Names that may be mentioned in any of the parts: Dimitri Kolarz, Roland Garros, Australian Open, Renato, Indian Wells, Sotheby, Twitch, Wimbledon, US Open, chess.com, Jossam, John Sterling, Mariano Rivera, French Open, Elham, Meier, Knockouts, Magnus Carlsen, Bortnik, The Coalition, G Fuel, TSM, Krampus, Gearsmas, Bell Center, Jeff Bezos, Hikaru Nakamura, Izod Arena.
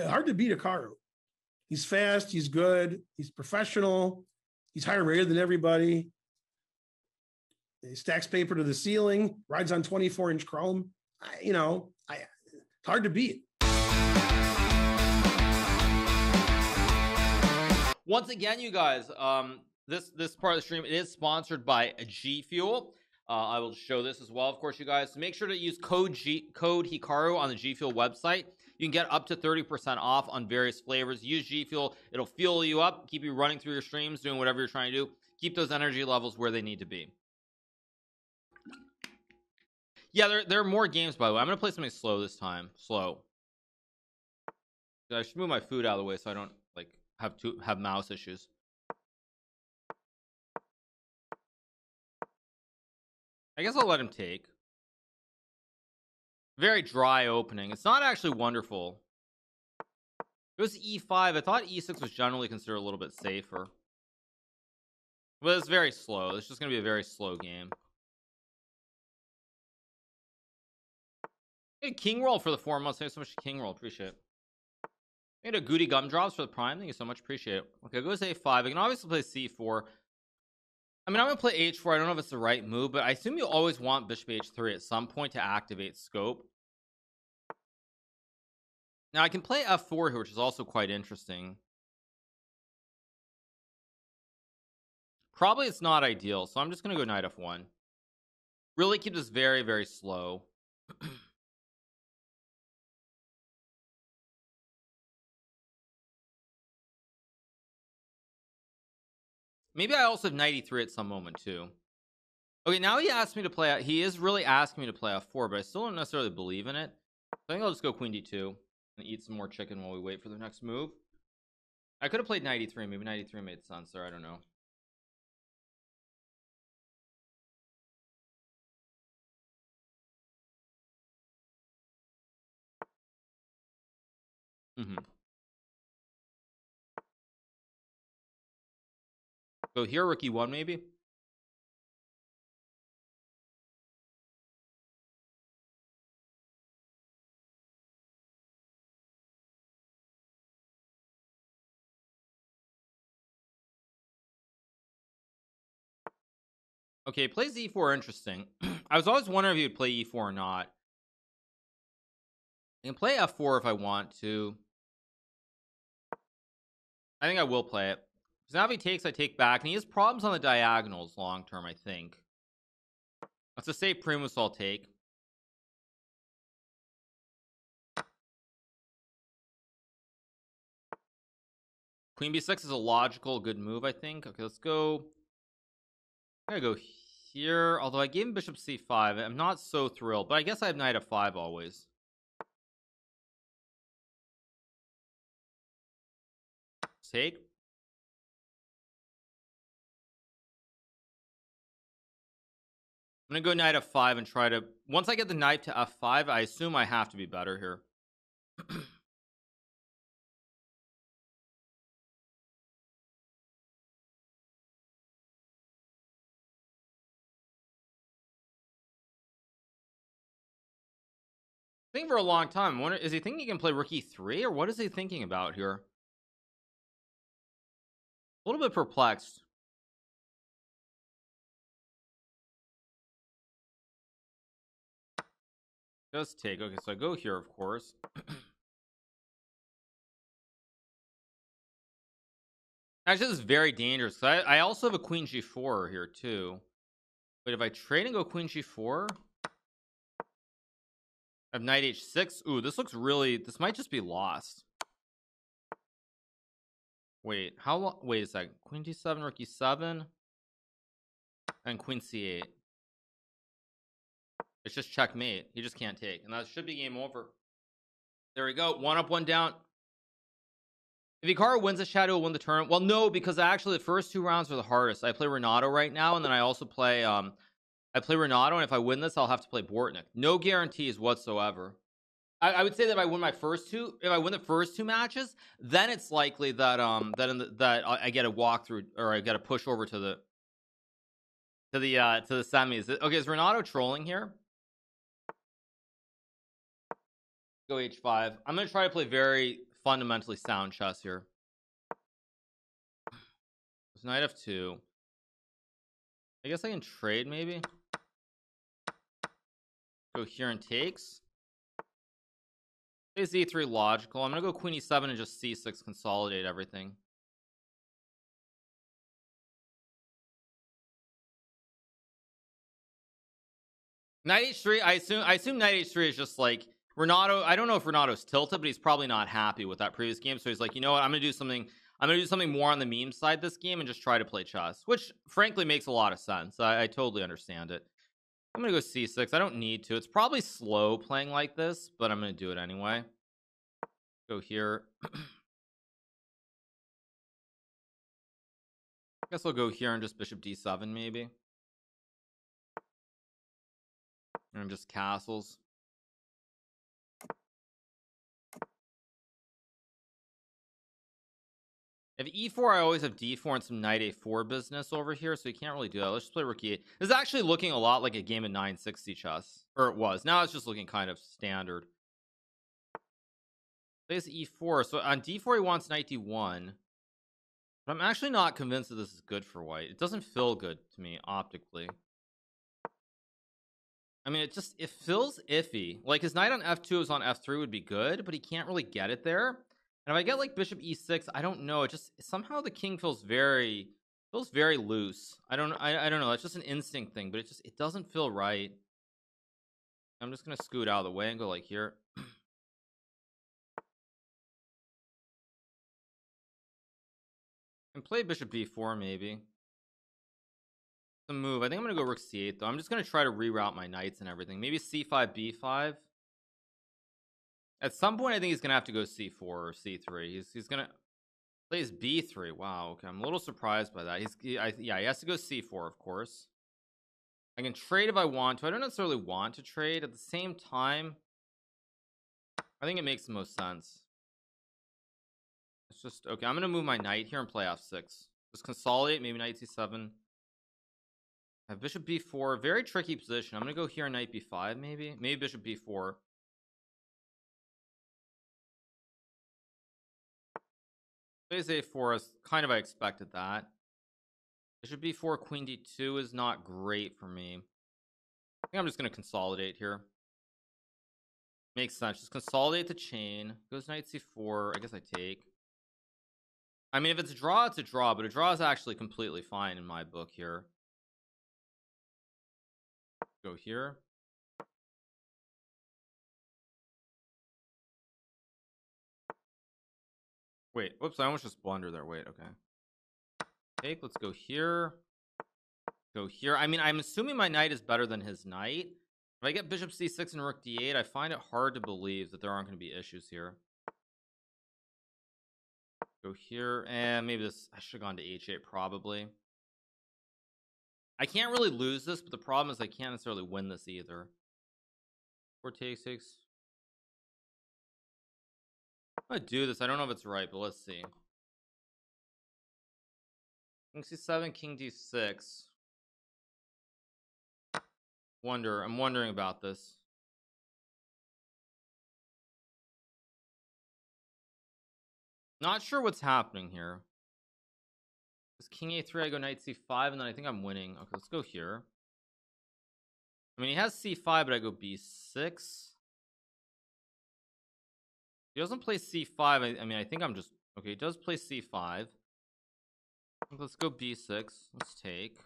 Hard to beat Hikaru. He's fast. He's good. He's professional. He's higher rated than everybody. He stacks paper to the ceiling, rides on 24-inch chrome. It's hard to beat. Once again, you guys, this part of the stream, it is sponsored by G Fuel. I will show this as well, of course, you guys. Make sure to use code Hikaru on the G Fuel website. You can get up to 30% off on various flavors. Use G Fuel. It'll fuel you up, keep you running through your streams, doing whatever you're trying to do. Keep those energy levels where they need to be. Yeah, there are more games, by the way. I'm going to play something slow this time. Slow. I should move my food out of the way so I don't have mouse issues. I guess I'll let him take. Very dry opening. It's not actually wonderful. It was E5. I thought E6 was generally considered a little bit safer. But it's very slow. It's just going to be a very slow game. Hey, king roll for the 4 months. Thank you so much, king roll. Appreciate it. I made a Goody Gumdrops for the prime. Thank you so much. Appreciate it. Okay, goes A5. I can obviously play C4. I mean, I'm going to play H4. I don't know if it's the right move, but I assume you always want Bishop H3 at some point to activate scope. Now, I can play F4 here, which is also quite interesting. Probably it's not ideal, so I'm just going to go Knight F1. Really keep this very, very slow. Maybe I also have knight e3 at some moment too. Okay, now he asked me to play. He is really asking me to play f4, but I still don't necessarily believe in it. So I think I'll just go queen d2 and eat some more chicken while we wait for the next move. I could have played knight e3. Maybe knight e3 made sense there. I don't know. Go here, rook e1 maybe. Okay, plays e4. Interesting. I was always wondering if he would play e4 or not. I can play f4 if I want to. I think I will play it. Now if he takes, I take back, and he has problems on the diagonals long term, I think. Let's just say Primus I'll take. Queen b6 is a logical good move, I think. Okay, let's go. I'm gonna go here, although I gave him bishop c5. I'm not so thrilled, but I guess I have knight f5 always. Let's take. I'm gonna go knight f5 and try to, once I get the knight to f5, I assume I have to be better here. I think for a long time, wonder, is he thinking he can play rook e3, or what is he thinking about here? A little bit perplexed. Does take. Okay, so I go here, of course. Actually, this is very dangerous. I also have a queen g4 here too. But if I trade and go queen g4, I have knight h6. Ooh, this looks really. This might just be lost. Wait, how long? Wait a second. Queen d7, rook e7, and queen c8. It's just checkmate. He just can't take, and that should be game over. There we go. One up, one down. If Hikaru wins this chat, he'll win the tournament. Well, no, because actually the first two rounds are the hardest. I play Renato right now, and then I also play I play Renato, and if I win this, I'll have to play Bortnik. No guarantees whatsoever. I would say that if I win my first two, if I win the first two matches, then it's likely that that I get a walkthrough, or I get a push over to the semis. Okay, is Renato trolling here? Go h5. I'm gonna try to play very fundamentally sound chess here. It's knight f2. I guess I can trade, maybe. Go here and takes. Is e3 logical? I'm gonna go queen e7 and just c6, consolidate everything. Knight h3. I assume knight h3 is just like Renato. I don't know if Renato's tilted, but he's probably not happy with that previous game. So he's like, you know what? I'm gonna do something more on the meme side this game and just try to play chess, which frankly makes a lot of sense. I totally understand it. I'm gonna go c6. I don't need to. It's probably slow playing like this, but I'm gonna do it anyway. Go here. I guess I'll go here and just bishop d7 maybe. And just castles. If e4, I always have d4 and some knight a4 business over here, so you can't really do that. Let's just play rook e8. This is actually looking a lot like a game of 960 chess, or it was. Now it's just looking kind of standard. Plays e4. So on d4, he wants knight d1. But I'm actually not convinced that this is good for white. It doesn't feel good to me optically. I mean, it feels iffy. Like his knight on f2 is on f3 would be good, but he can't really get it there. And if I get like bishop e6, I don't know. It just somehow the king feels very loose. I don't know. It's just an instinct thing, but it doesn't feel right. I'm just gonna scoot out of the way and go like here. And play bishop b4 maybe. It's a move. I think I'm gonna go rook c8 though. I'm just gonna try to reroute my knights and everything. Maybe c5 b5. At some point, I think he's gonna have to go c4 or c3. He's gonna plays b3. Wow. Okay, I'm a little surprised by that. He has to go c4, of course. I can trade if I want to. I don't necessarily want to trade. At the same time, I think it makes the most sense. It's just okay. I'm gonna move my knight here and play f6. Just consolidate. Maybe knight c7. I have bishop b4. Very tricky position. I'm gonna go here and knight b5. Maybe bishop b4. Plays a4 is kind of, I expected that. Bishop b4, queen d2 is not great for me. I think I'm just going to consolidate here. Makes sense. Just consolidate the chain. Goes knight c4. I guess I take. I mean, if it's a draw, it's a draw, but a draw is actually completely fine in my book here. Go here. Wait, whoops, I almost just blundered there. Wait, okay. Take, let's go here. Go here. I mean, I'm assuming my knight is better than his knight. If I get bishop c6 and rook d8, I find it hard to believe that there aren't going to be issues here. Go here, and maybe this... I should have gone to h8, probably. I can't really lose this, but the problem is I can't necessarily win this either. 4 takes 6. I'm gonna do this. I don't know if it's right, but let's see. King c7, king d6. I'm wondering about this. Not sure what's happening here. It's king a3, I go knight c5, and then I think I'm winning. Okay, let's go here. I mean, he has c5, but I go b6. He doesn't play c5. I mean, I think I'm just... Okay, he does play c5. Let's go b6. Let's take.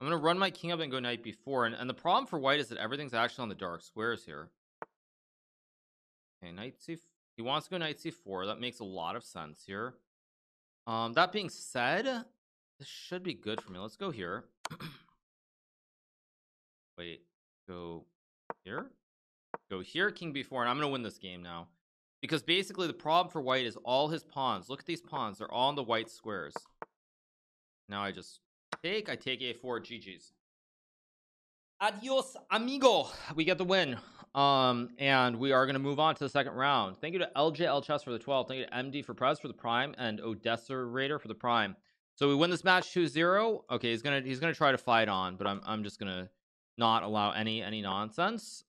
I'm going to run my king up and go knight b4. And the problem for white is that everything's actually on the dark squares here. Okay, knight c4. He wants to go knight c4. That makes a lot of sense here. That being said, this should be good for me. Let's go here. Wait. Go here? Go here, king b4, and I'm gonna win this game now, because basically the problem for white is all his pawns. Look at these pawns, they're all on the white squares. Now I just take. I take a4. GG's, adios amigo. We get the win, and we are gonna move on to the second round. Thank you to LJL Chess for the 12. Thank you to MD for Press for the prime, and Odessa Raider for the prime. So we win this match 2-0. Okay, he's gonna try to fight on, but I'm just gonna not allow any nonsense.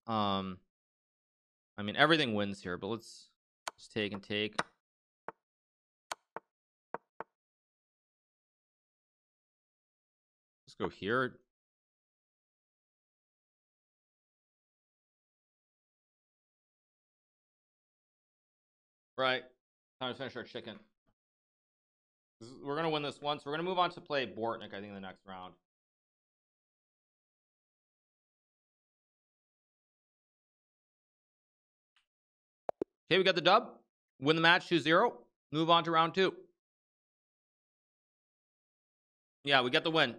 I mean, everything wins here, but let's Just take and take. Let's go here. Right. Time to finish our chicken. We're going to win this once. We're going to move on to play Bortnik, I think, in the next round. Okay, we got the dub. Win the match 2-0. Move on to round two. Yeah, we got the win.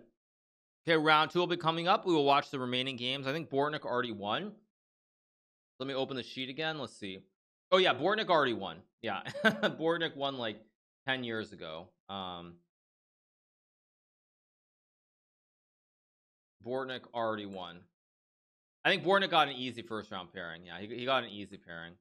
Okay, round two will be coming up. We will watch the remaining games. I think Bortnik already won. Let me open the sheet again. Let's see. Oh, yeah, Bortnik already won. Yeah, Bortnik won like 10 years ago. Bortnik already won. I think Bortnik got an easy first round pairing. Yeah, he got an easy pairing.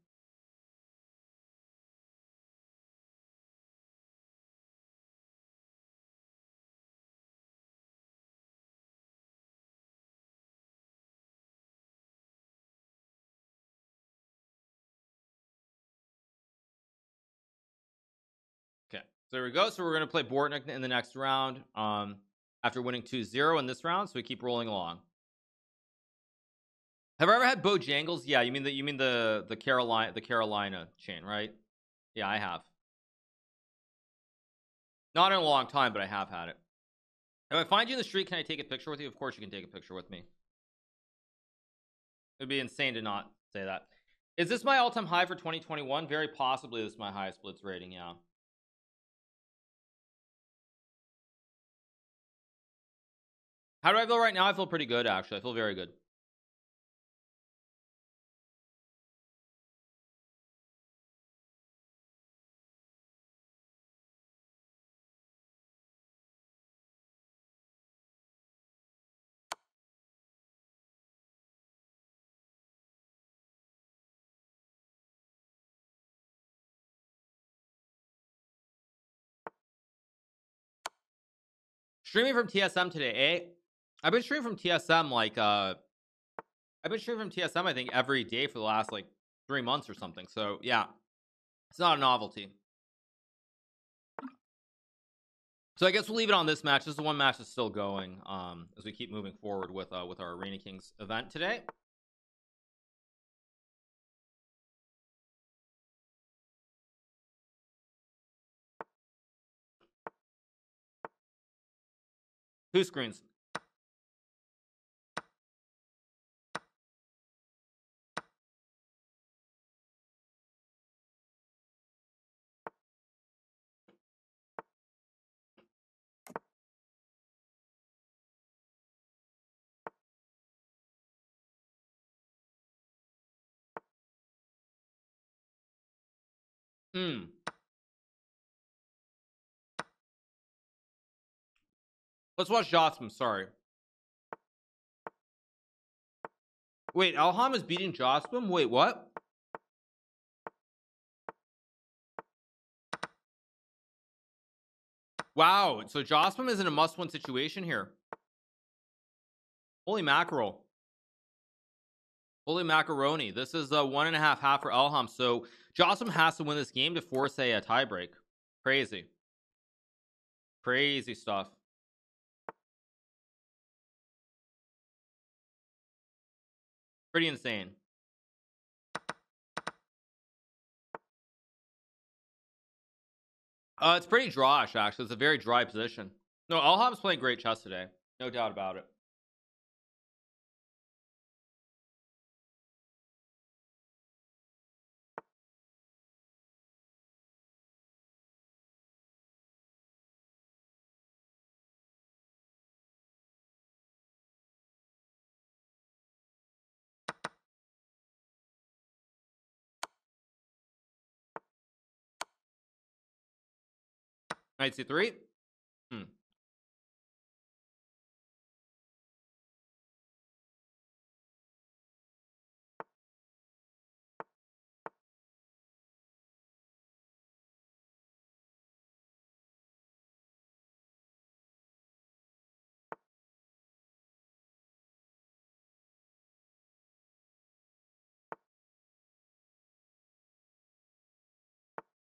There we go. So we're going to play Bortnik in the next round after winning 2-0 in this round, so we keep rolling along. Have I ever had Bojangles? Yeah, you mean the Carolina chain, right? Yeah, I have. Not in a long time, but I have had it. If I find you in the street, can I take a picture with you? Of course you can take a picture with me. It'd be insane to not say that. Is this my all-time high for 2021? Very possibly this is my highest blitz rating, yeah. How do I feel right now? I feel pretty good, actually. I feel very good. Streaming from TSM today, eh? I've been streaming from TSM like I think every day for the last like 3 months or something, so yeah, it's not a novelty. So I guess we'll leave it on this match. This is the one match that's still going as we keep moving forward with our Arena Kings event today. Two screens. Let's watch Jossam. Sorry. Wait, Elham is beating Jossam? Wait, what? Wow, so Jossam is in a must-win situation here. Holy mackerel. Holy macaroni. This is a 1.5 half for Elham, so Jossam has to win this game to force a tiebreak. Crazy. Crazy stuff. Pretty insane. It's pretty drawish, actually. It's a very dry position. No, Elham's playing great chess today. No doubt about it. Knight c3.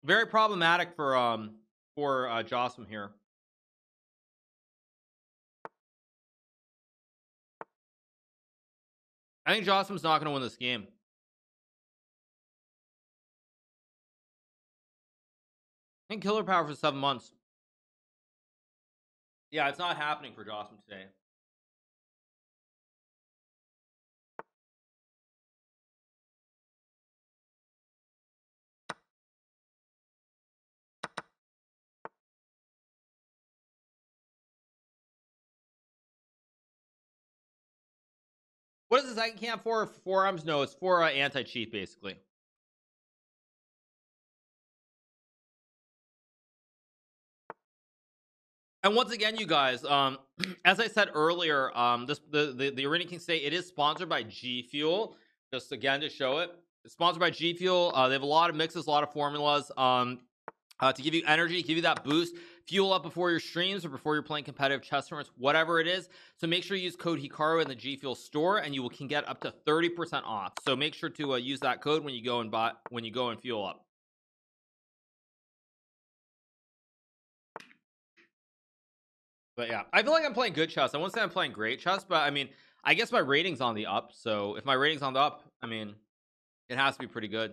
Very problematic for Jossam here. I think Jossam's not going to win this game. I think killer power for 7 months. Yeah, it's not happening for Jossam today. What is this? I can't for forearms? No, it's for anti-cheat, basically. And once again, you guys, as I said earlier, the Arena Kings today, it is sponsored by G Fuel. Just again to show it, it's sponsored by G Fuel. They have a lot of mixes, a lot of formulas to give you energy, give you that boost. Fuel up before your streams or before you're playing competitive chess tournaments, whatever it is. So make sure you use code Hikaru in the G Fuel store, and you can get up to 30% off. So make sure to use that code when you go and buy, when you go and fuel up. But yeah, I feel like I'm playing good chess. I won't say I'm playing great chess, but I mean, I guess my rating's on the up. So if my rating's on the up, I mean, it has to be pretty good.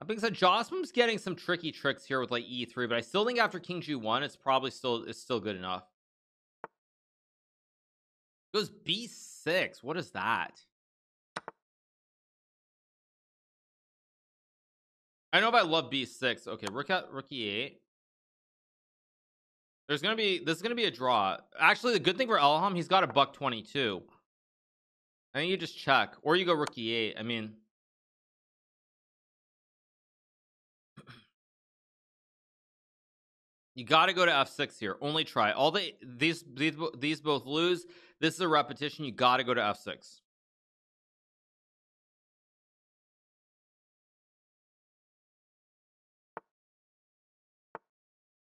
I think so. Jossam's getting some tricky tricks here with like e3, but I still think after king g1 it's probably still, it's still good enough. Goes b6. What is that? I don't know if I love b6. Okay, rook out, rook e8. There's gonna be, this is gonna be a draw. Actually, the good thing for Elham, he's got a $122. I think you just check, or you go rook e8. I mean, you got to go to f6 here. Only try. All the these both lose. This is a repetition. You got to go to f6.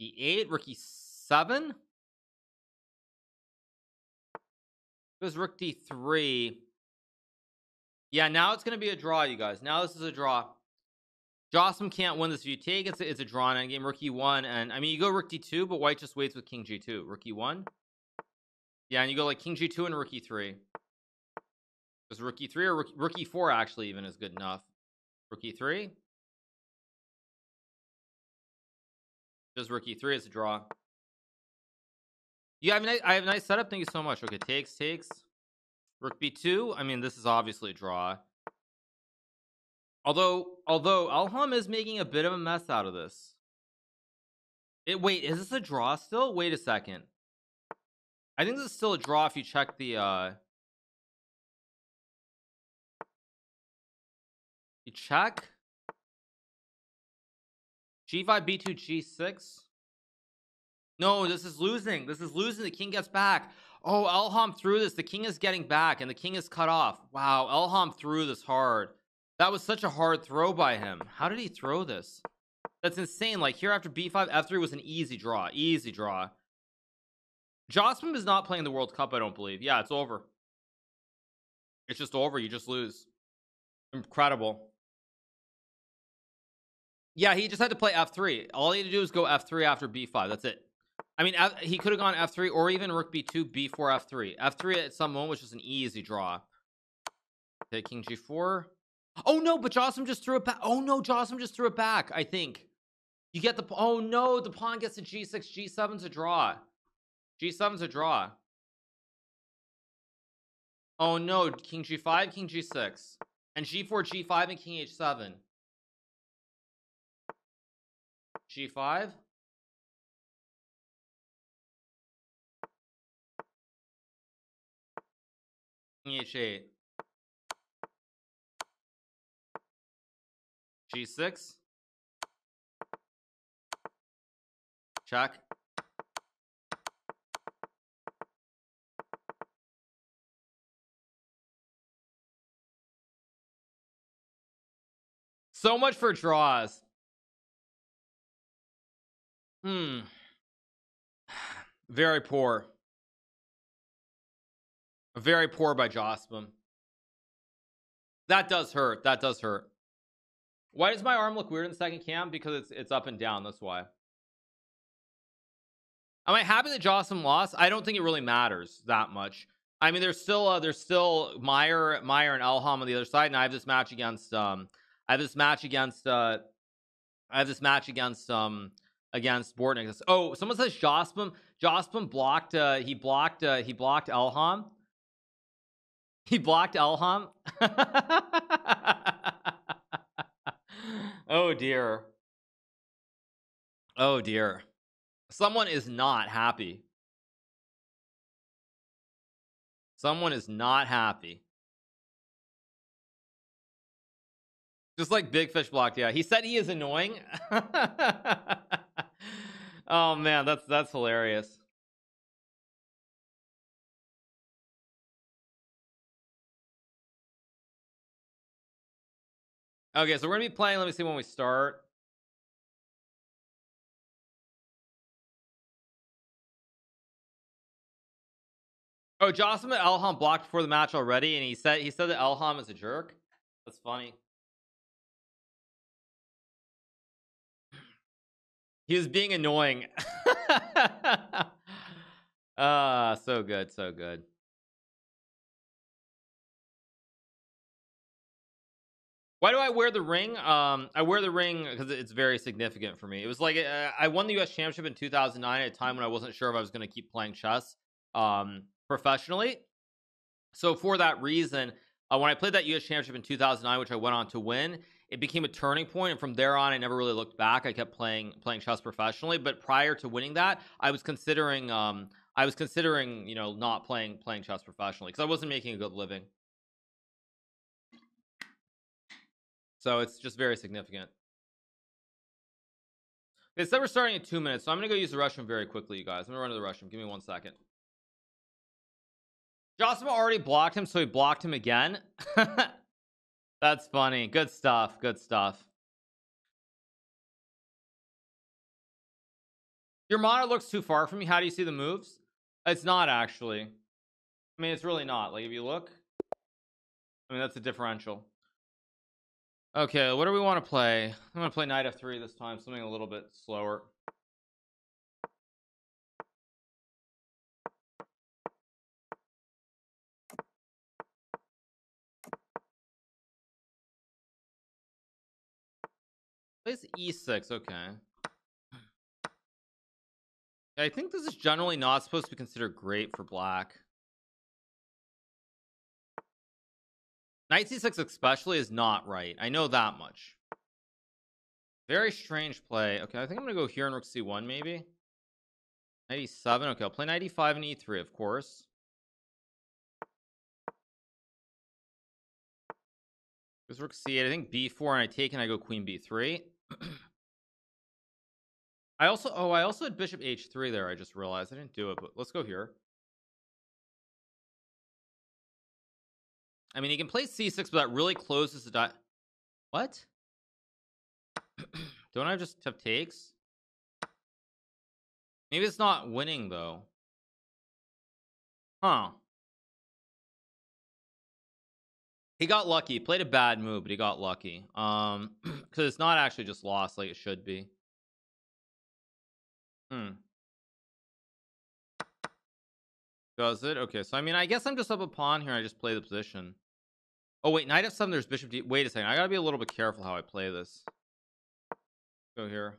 e8, rook e7. Goes rook d3. Yeah, now it's going to be a draw, you guys. Now this is a draw. Jossam can't win this if you take. It's a drawn end game. Rook e1, and I mean, you go rook d2, but white just waits with king g2. Rook e1. Yeah, and you go like king g2 and rook e3. Is rook e3 or rook e4 actually even is good enough? Rook e3. Just rook e3 is a draw. You have a nice, I have a nice setup. Thank you so much. Okay, takes, takes. Rook b2. I mean, this is obviously a draw. Although Elham is making a bit of a mess out of this. Wait, is this a draw still? Wait a second. I think this is still a draw if you check the you check G5 B2 G6. No, this is losing. This is losing. The king gets back. Oh, Elham threw this. The king is getting back and the king is cut off. Wow, Elham threw this hard. That was such a hard throw by him. How did he throw this? That's insane. Like here after b5, f3 was an easy draw. Easy draw. Jossam is not playing the World Cup, I don't believe. Yeah, it's over. It's just over. You just lose. Incredible. Yeah, he just had to play f3. All he had to do was go f3 after b5. That's it. I mean, he could have gone f3 or even rook b2, b4, f3. f3 at some moment was just an easy draw. Okay, king g4. Oh no, but Jossam just threw it back. Oh no, Jossam just threw it back. I think you get the, oh no, the pawn gets to g6. g7's a draw. g7's a draw. Oh no, king g5, king g6, and g4, g5, and king h7. g5. King h8. g6. Check. So much for draws. Very poor. Very poor by Jossam. That does hurt. That does hurt. Why does my arm look weird in the second cam? Because it's up and down, that's why. Am I happy that Jossam lost? I don't think it really matters that much. I mean, there's still Meier and Elham on the other side, and I have this match against against Bortnik. Oh, someone says Jossam blocked he blocked Elham. He blocked Elham. Oh dear. Oh dear. Someone is not happy. Someone is not happy. Just like Big Fish blocked, yeah. He said he is annoying. Oh man, that's hilarious. Okay, so we're gonna be playing. Let me see when we start. Oh, Jossam and Elham blocked before the match already, and he said that Elham is a jerk. That's funny. He was being annoying. So good, so good. Why do I wear the ring? I wear the ring because it's very significant for me. It was like I won the US Championship in 2009 at a time when I wasn't sure if I was going to keep playing chess. Professionally. So for that reason, when I played that US Championship in 2009, which I went on to win, it became a turning point, and from there on I never really looked back. I kept playing chess professionally, but prior to winning that, I was considering, you know, not playing chess professionally because I wasn't making a good living. So it's just very significant. They said we're starting in 2 minutes, so I'm gonna go use the restroom very quickly, you guys. I'm gonna run to the restroom. Give me 1 second. Jossam already blocked him, so he blocked him again. That's funny. Good stuff. Good stuff. Your monitor looks too far from you. How do you see the moves? It's not actually. I mean, it's really not. Like if you look, I mean, that's a differential. Okay, what do we want to play? I'm going to play knight f3 this time. Something a little bit slower. Plays e6, okay. I think this is generally not supposed to be considered great for black. Knight c6 especially is not right. I know that much. Very strange play. Okay, I think I'm gonna go here and rook c1 maybe. Knight e7, okay, I'll play knight e5 and e3, of course. This rook c8, I think b4, and I take and I go queen b3. I also had bishop h3 there. I just realized I didn't do it, but let's go here. I mean, he can play c6, but that really closes the dot. What? Don't I just have takes? Maybe it's not winning though. Huh. He got lucky. He played a bad move, but he got lucky. Because it's not actually just lost like it should be. Does it? Okay, so I mean, I guess I'm just up a pawn here. I just play the position. Oh wait, knight f7. There's bishop d. Wait a second. I gotta be a little bit careful how I play this. Go here.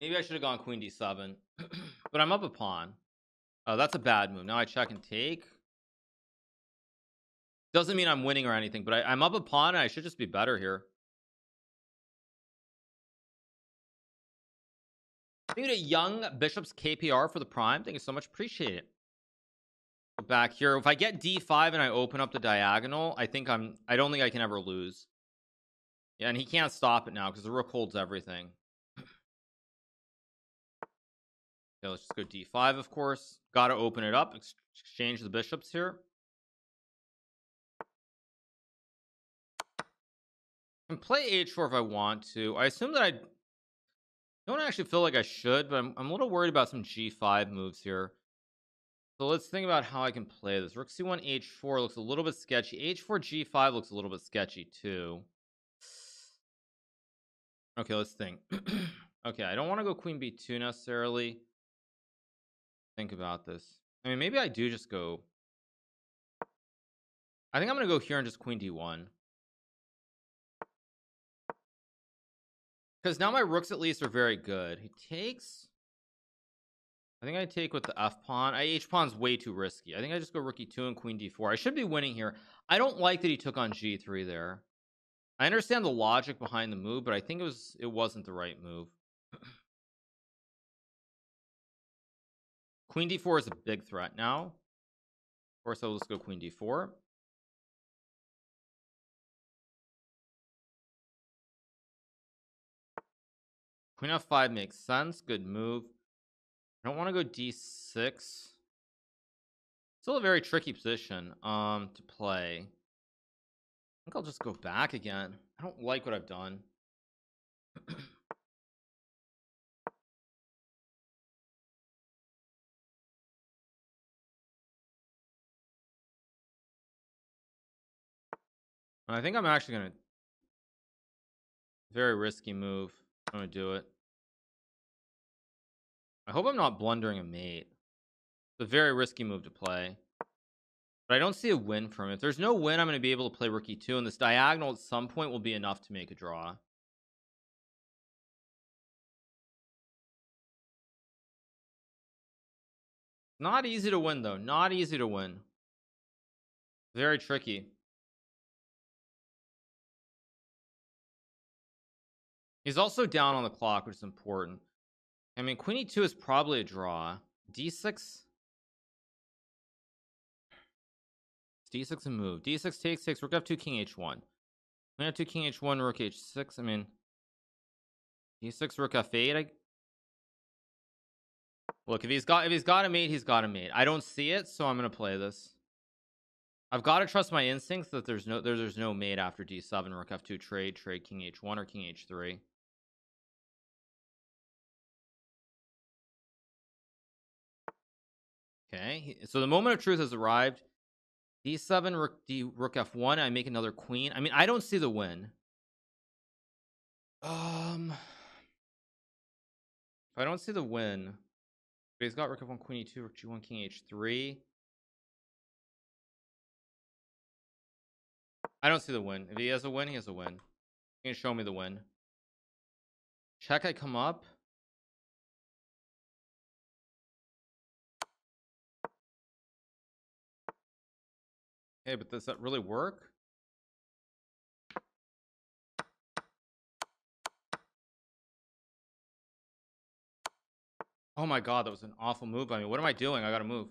Maybe I should have gone queen d7, but I'm up a pawn. Oh, that's a bad move. Now I check and take. Doesn't mean I'm winning or anything, but I'm up a pawn and I should just be better here. Thank you to Young Bishop's KPR for the prime. Thank you so much. Appreciate it. Back here. If I get D5 and I open up the diagonal, I don't think I can ever lose. Yeah, and he can't stop it now because the rook holds everything. Okay, let's just go D5, of course. Gotta open it up. Exchange the bishops here. I can play h4 if I want to. I assume that I don't actually feel like I should, but I'm a little worried about some g5 moves here. So let's think about how I can play this. Rook c1 h4 looks a little bit sketchy. h4 g5 looks a little bit sketchy too. Okay, let's think. Okay, I don't want to go queen b2 necessarily. Think about this. I mean, maybe I do just go. I think I'm gonna go here and just queen d1, because now my rooks at least are very good. He takes. I think I take with the f pawn. H pawn's way too risky. I think I just go rook e2 and queen d4. I should be winning here. I don't like that he took on g3 there. I understand the logic behind the move, but I think it wasn't the right move. Queen d4 is a big threat now. Of course, I'll just go queen d4. Queen f5 makes sense. Good move. I don't want to go d6. Still a very tricky position to play. I think I'll just go back again. I don't like what I've done. I think I'm actually gonna, very risky move. I'm gonna do it. I hope I'm not blundering a mate. It's a very risky move to play, but I don't see a win from it. If there's no win, I'm going to be able to play rook e2, and this diagonal at some point will be enough to make a draw. Not easy to win, though. Not easy to win. Very tricky. He's also down on the clock, which is important. I mean, queen e2 is probably a draw. d6. d6 a move. d6 takes six. Rook f2, king h1. Queen f2, king h1, rook h6. I mean, d6, rook f8. Look, if he's got a mate, he's got a mate. I don't see it, so I'm gonna play this. I've got to trust my instincts that there's no mate after d7. Rook f2, trade king h1 or king h3. Okay, so the moment of truth has arrived. d7, rook f1. I make another queen. I mean, I don't see the win. If I don't see the win, but he's got rook f1, queen e2, rook g1, king h3. I don't see the win. If he has a win, he has a win. He can show me the win. Check, I come up. Hey, but does that really work? Oh my god, that was an awful move. I mean, what am I doing? I gotta move.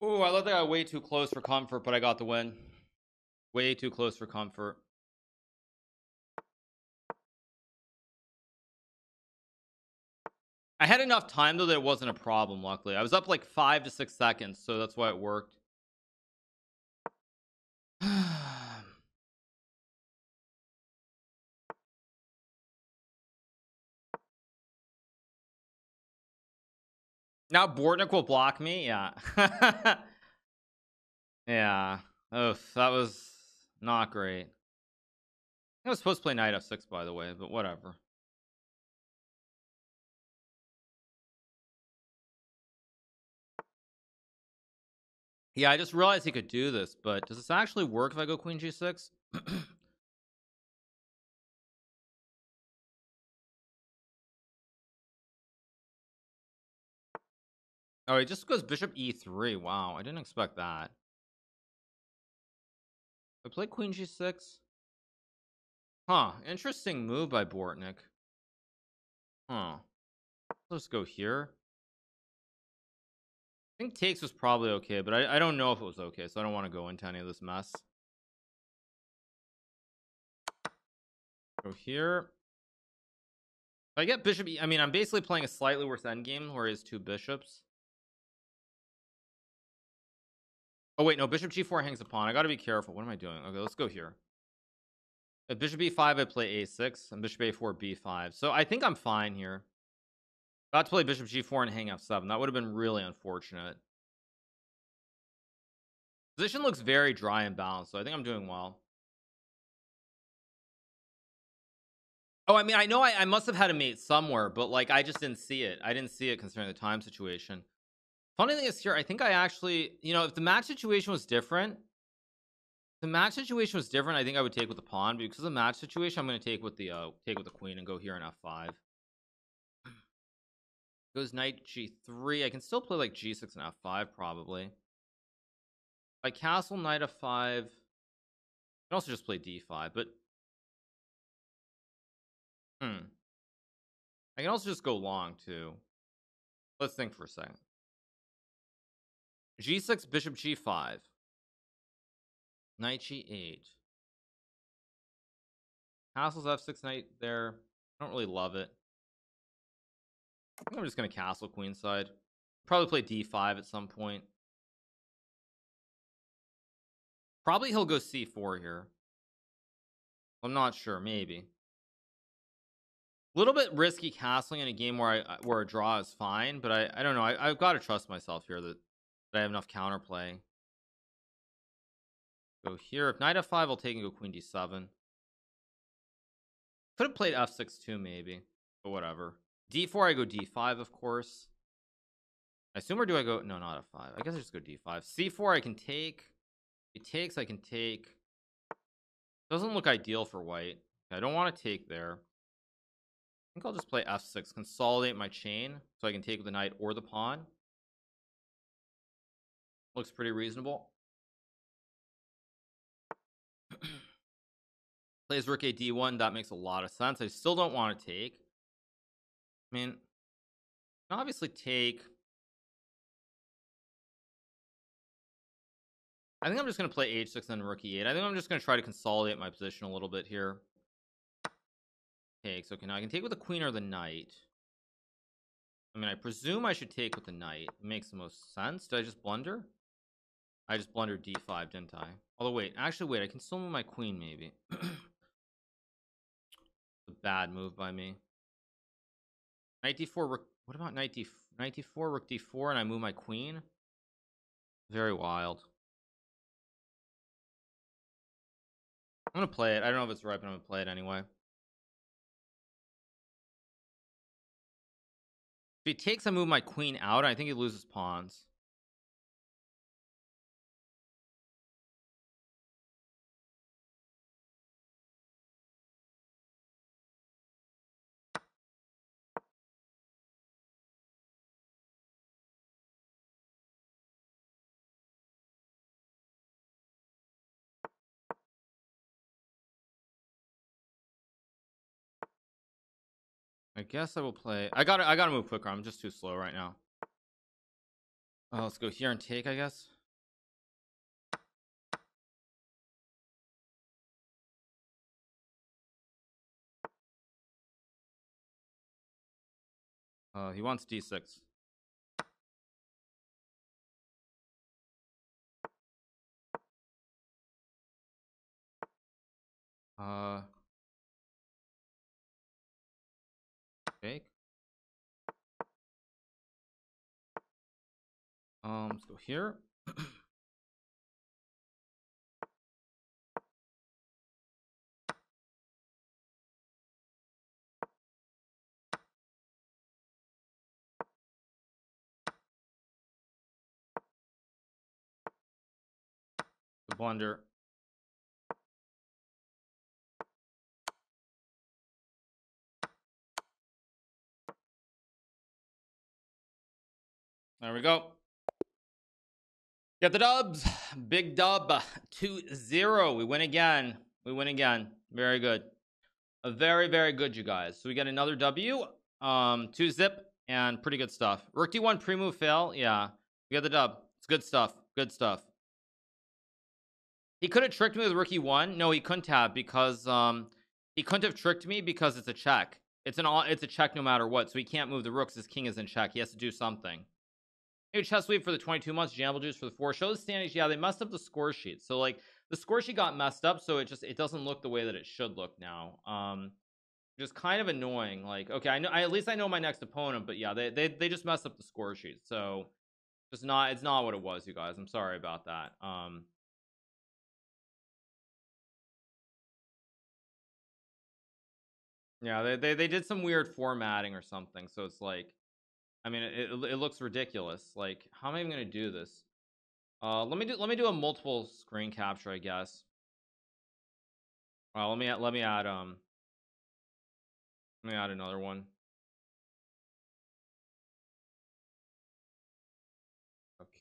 Ooh, I love that I got way too close for comfort, but I got the win. Way too close for comfort. I had enough time, though, that it wasn't a problem, luckily. I was up like 5 to 6 seconds, so that's why it worked. Now Bortnik will block me. Yeah. Yeah. Oof, that was not great. I was supposed to play knight f6, by the way, but whatever. Yeah, I just realized he could do this, but does this actually work if I go queen g6? Oh, it just goes bishop e3. Wow, I didn't expect that. I play queen g6. Huh, interesting move by Bortnik. Huh. Let's go here. I think takes was probably okay, but I don't know if it was okay, so I don't want to go into any of this mess. Go here. If I get bishop, I mean, I'm basically playing a slightly worse endgame where he has two bishops. Oh wait, no, bishop g4 hangs a pawn. I got to be careful. What am I doing? Okay, let's go here. At bishop b5, I play a6, and bishop a4, b5. So I think I'm fine here. About to play bishop g4 and hang f7. That would have been really unfortunate. Position looks very dry and balanced, so I think I'm doing well. Oh, I mean, I know I must have had a mate somewhere, but like I just didn't see it. I didn't see it considering the time situation. Funny thing is here, I think I actually, you know, if the match situation was different, I think I would take with the pawn, but because of the match situation, I'm going to take with the queen and go here in f5. Goes knight g3. I can still play like g6 and f5 probably. By castle knight f5. I can also just play d5, but I can also just go long too. Let's think for a second. g6, bishop g5, knight g8, castles f6, knight there. I don't really love it. I think I'm just going to castle queenside. Probably play d5 at some point. Probably he'll go c4 here. I'm not sure. Maybe. A little bit risky castling in a game where a draw is fine, but I don't know. I've got to trust myself here that I have enough counterplay. Go here. If knight f5, I'll take and go queen d7. Could have played f6 too, maybe, but whatever. d4, I go d5, of course. I assume, or do I go? No, not f5. I guess I just go d5. c4, I can take. It takes, I can take. Doesn't look ideal for white. I don't want to take there. I think I'll just play f6, consolidate my chain, so I can take with the knight or the pawn. Looks pretty reasonable. Plays rook a d1. That makes a lot of sense. I still don't want to take. I mean, obviously take. I think I'm just going to play h6 and rook e8. I think I'm just going to try to consolidate my position a little bit here. Takes. Okay, now I can take with the queen or the knight. I mean, I presume I should take with the knight. It makes the most sense. Did I just blunder? I just blundered d5, didn't I? Although, wait. Actually, wait. I can still move my queen, maybe. A bad move by me. Knight d4, rook. What about knight d4? Knight d4, rook d4, and I move my queen. Very wild. I'm going to play it. I don't know if it's right, but I'm going to play it anyway. If he takes, I move my queen out. I think he loses pawns. I guess I will play. I gotta move quicker. I'm just too slow right now. Oh, let's go here and take, I guess. He wants d6. Take. Let's go here. The blunder. There we go. Get the dubs. Big dub. 2-0. We win again. Very good. Very good, you guys. So we get another W. 2-zip and pretty good stuff. Rook D1 pre-move fail. Yeah. We got the dub. It's good stuff. Good stuff. He could have tricked me with rookie one. No, he couldn't have, because he couldn't have tricked me because it's a check. It's a check no matter what. So he can't move the rooks. His king is in check. He has to do something. New chess sweep for the 22 months. Jamble juice for the 4. Show the standings. Yeah, they messed up the score sheet. So like the score sheet got messed up. So it doesn't look the way that it should look now. Just kind of annoying. Like, okay, at least I know my next opponent, but yeah, they just messed up the score sheet. So just it's not what it was, you guys. I'm sorry about that. Yeah, they did some weird formatting or something. So it's like, I mean, it looks ridiculous. Like, how am I even gonna do this? Let me do a multiple screen capture, I guess. Well, let me add another one.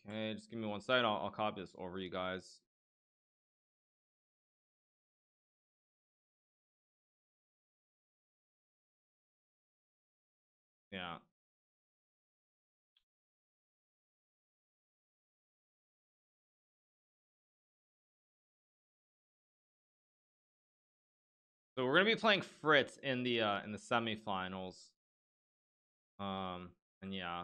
Okay, just give me one second. I'll copy this over, you guys. Yeah. So we're gonna be playing Fritz in the semifinals. And yeah.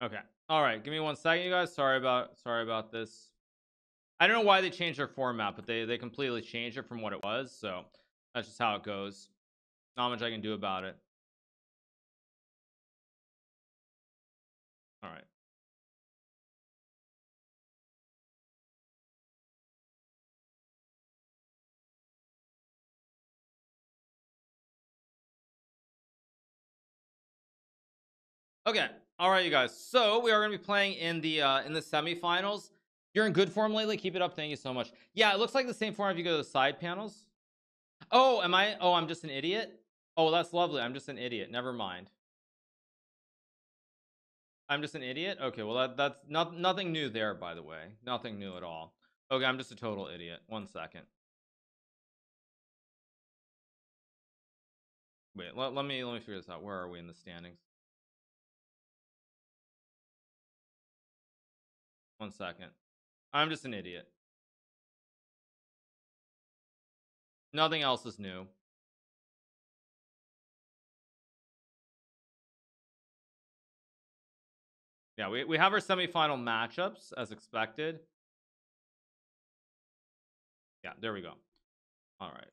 Okay. All right. Give me one second, you guys. Sorry about this. I don't know why they changed their format, but they completely changed it from what it was. So that's just how it goes. Not much I can do about it. All right. Okay. All right, you guys, so we are going to be playing in the semifinals. You're in good form lately. Keep it up. Thank you so much. Yeah, it looks like the same form if you go to the side panels. Oh, am I? Oh, I'm just an idiot. Oh, that's lovely. I'm just an idiot. Never mind. I'm just an idiot. Okay, well, that's nothing new there, by the way. Nothing new at all. Okay, I'm just a total idiot. One second. Wait, let me figure this out. Where are we in the standings? One second. I'm just an idiot. Nothing else is new. Yeah, we have our semifinal matchups as expected. Yeah, there we go. All right.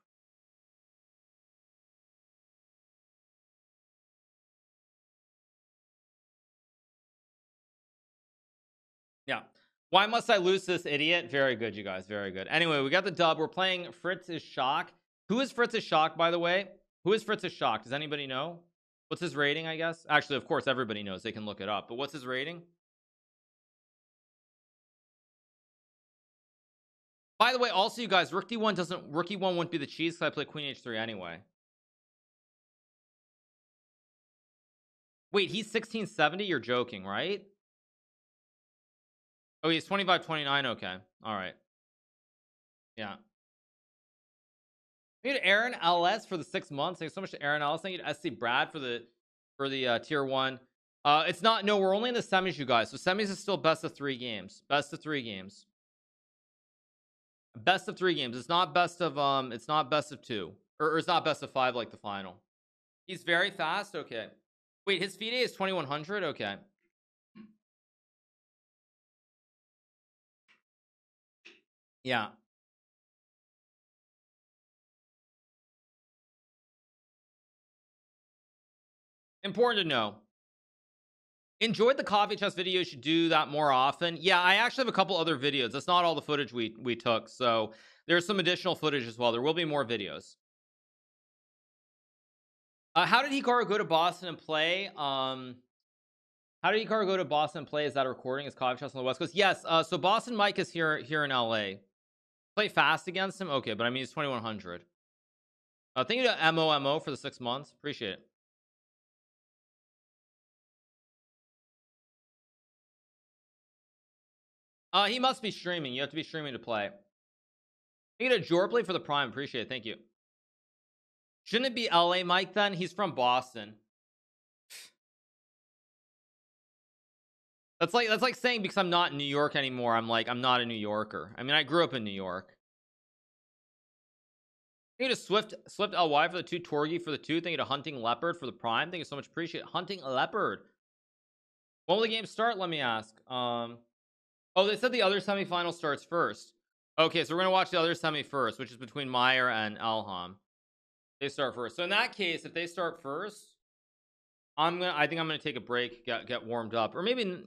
Yeah. Why must I lose this idiot? Very good, you guys. Very good. Anyway, we got the dub. We're playing Fritz's Shock. Who is Fritz's Shock, by the way? Who is Fritz's Shock? Does anybody know? What's his rating, I guess? Actually, of course, everybody knows. They can look it up. But what's his rating? By the way, also, you guys, Rook D1 doesn't... Rook D1 wouldn't be the cheese because I play Queen H3 anyway. Wait, he's 1670? You're joking, right? Oh, he's 25-29. Okay. All right. Yeah. Thank you to Aaron LS for the 6 months. Thank you so much to Aaron LS. Thank you to SC Brad for the tier one. It's not. No, we're only in the semis, you guys. So semis is still best of 3 games. Best of 3 games. Best of 3 games. It's not best of It's not best of 2, or it's not best of 5 like the final. He's very fast. Okay. Wait, his FIDE is 2100. Okay. Yeah. Important to know. Enjoyed the coffee chess video. You should do that more often. Yeah, I actually have a couple other videos. That's not all the footage we took. So there's some additional footage as well. There will be more videos. How did Hikaru go to Boston and play? How did Hikaru go to Boston and play? Is that a recording? Is coffee chess on the West Coast? Yes. So Boston Mike is here in LA. Play fast against him? Okay, but I mean, it's 2100. Thank you to MOMO for the 6 months. Appreciate it. He must be streaming. You have to be streaming to play. Thank you to Jorpley for the prime. Appreciate it. Thank you. Shouldn't it be LA Mike then? He's from Boston. That's like saying because I'm not in New York anymore, I'm not a New Yorker. I mean, I grew up in New York. Thank you to Swift LY for the 2, Torgi for the 2. Thank you to Hunting Leopard for the prime. Thank you so much. Appreciate it. Hunting Leopard. When will the game start? Let me ask. Oh, they said the other semifinal starts first. Okay, so we're gonna watch the other semi first, which is between Meier and Elham. They start first. So in that case, if they start first, I think I'm gonna take a break, get warmed up, or maybe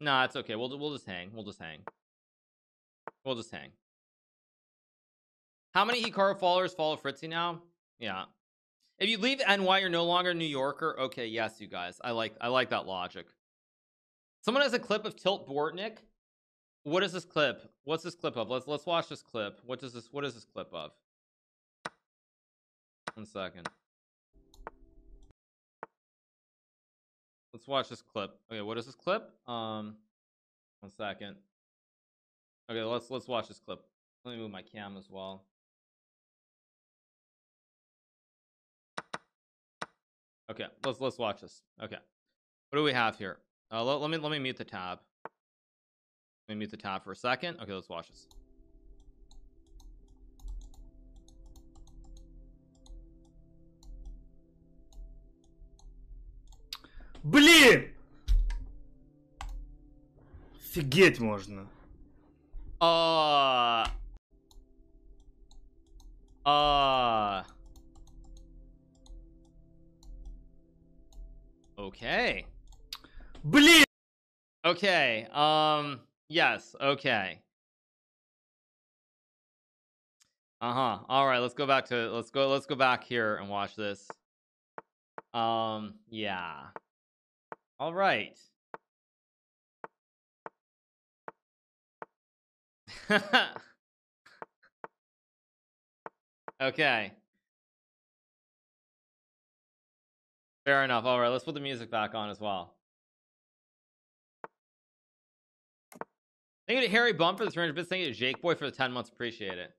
nah, it's okay. We'll just hang. We'll just hang. How many Hikaru followers follow Fritzy now? Yeah. If you leave NY, you're no longer a New Yorker. Okay, yes, you guys. I like that logic. Someone has a clip of Tilt Bortnik. What is this clip? What's this clip of? Let's watch this clip. What is this clip of? 1 second. Let's watch this clip. Okay, what is this clip? 1 second. Okay, let's watch this clip. Let me move my cam as well. Okay, let's watch this. Okay, what do we have here? Let me mute the tab. Let me mute the tab for a second. Okay, let's watch this. Блин! Офигеть можно. Okay. Блин! Okay, yes, okay. All right, let's go back here and watch this. Yeah. All right. Okay. Fair enough. All right, let's put the music back on as well. Thank you to Harry Bump for the 300 bits. Thank you to Jake Boy for the 10 months. Appreciate it.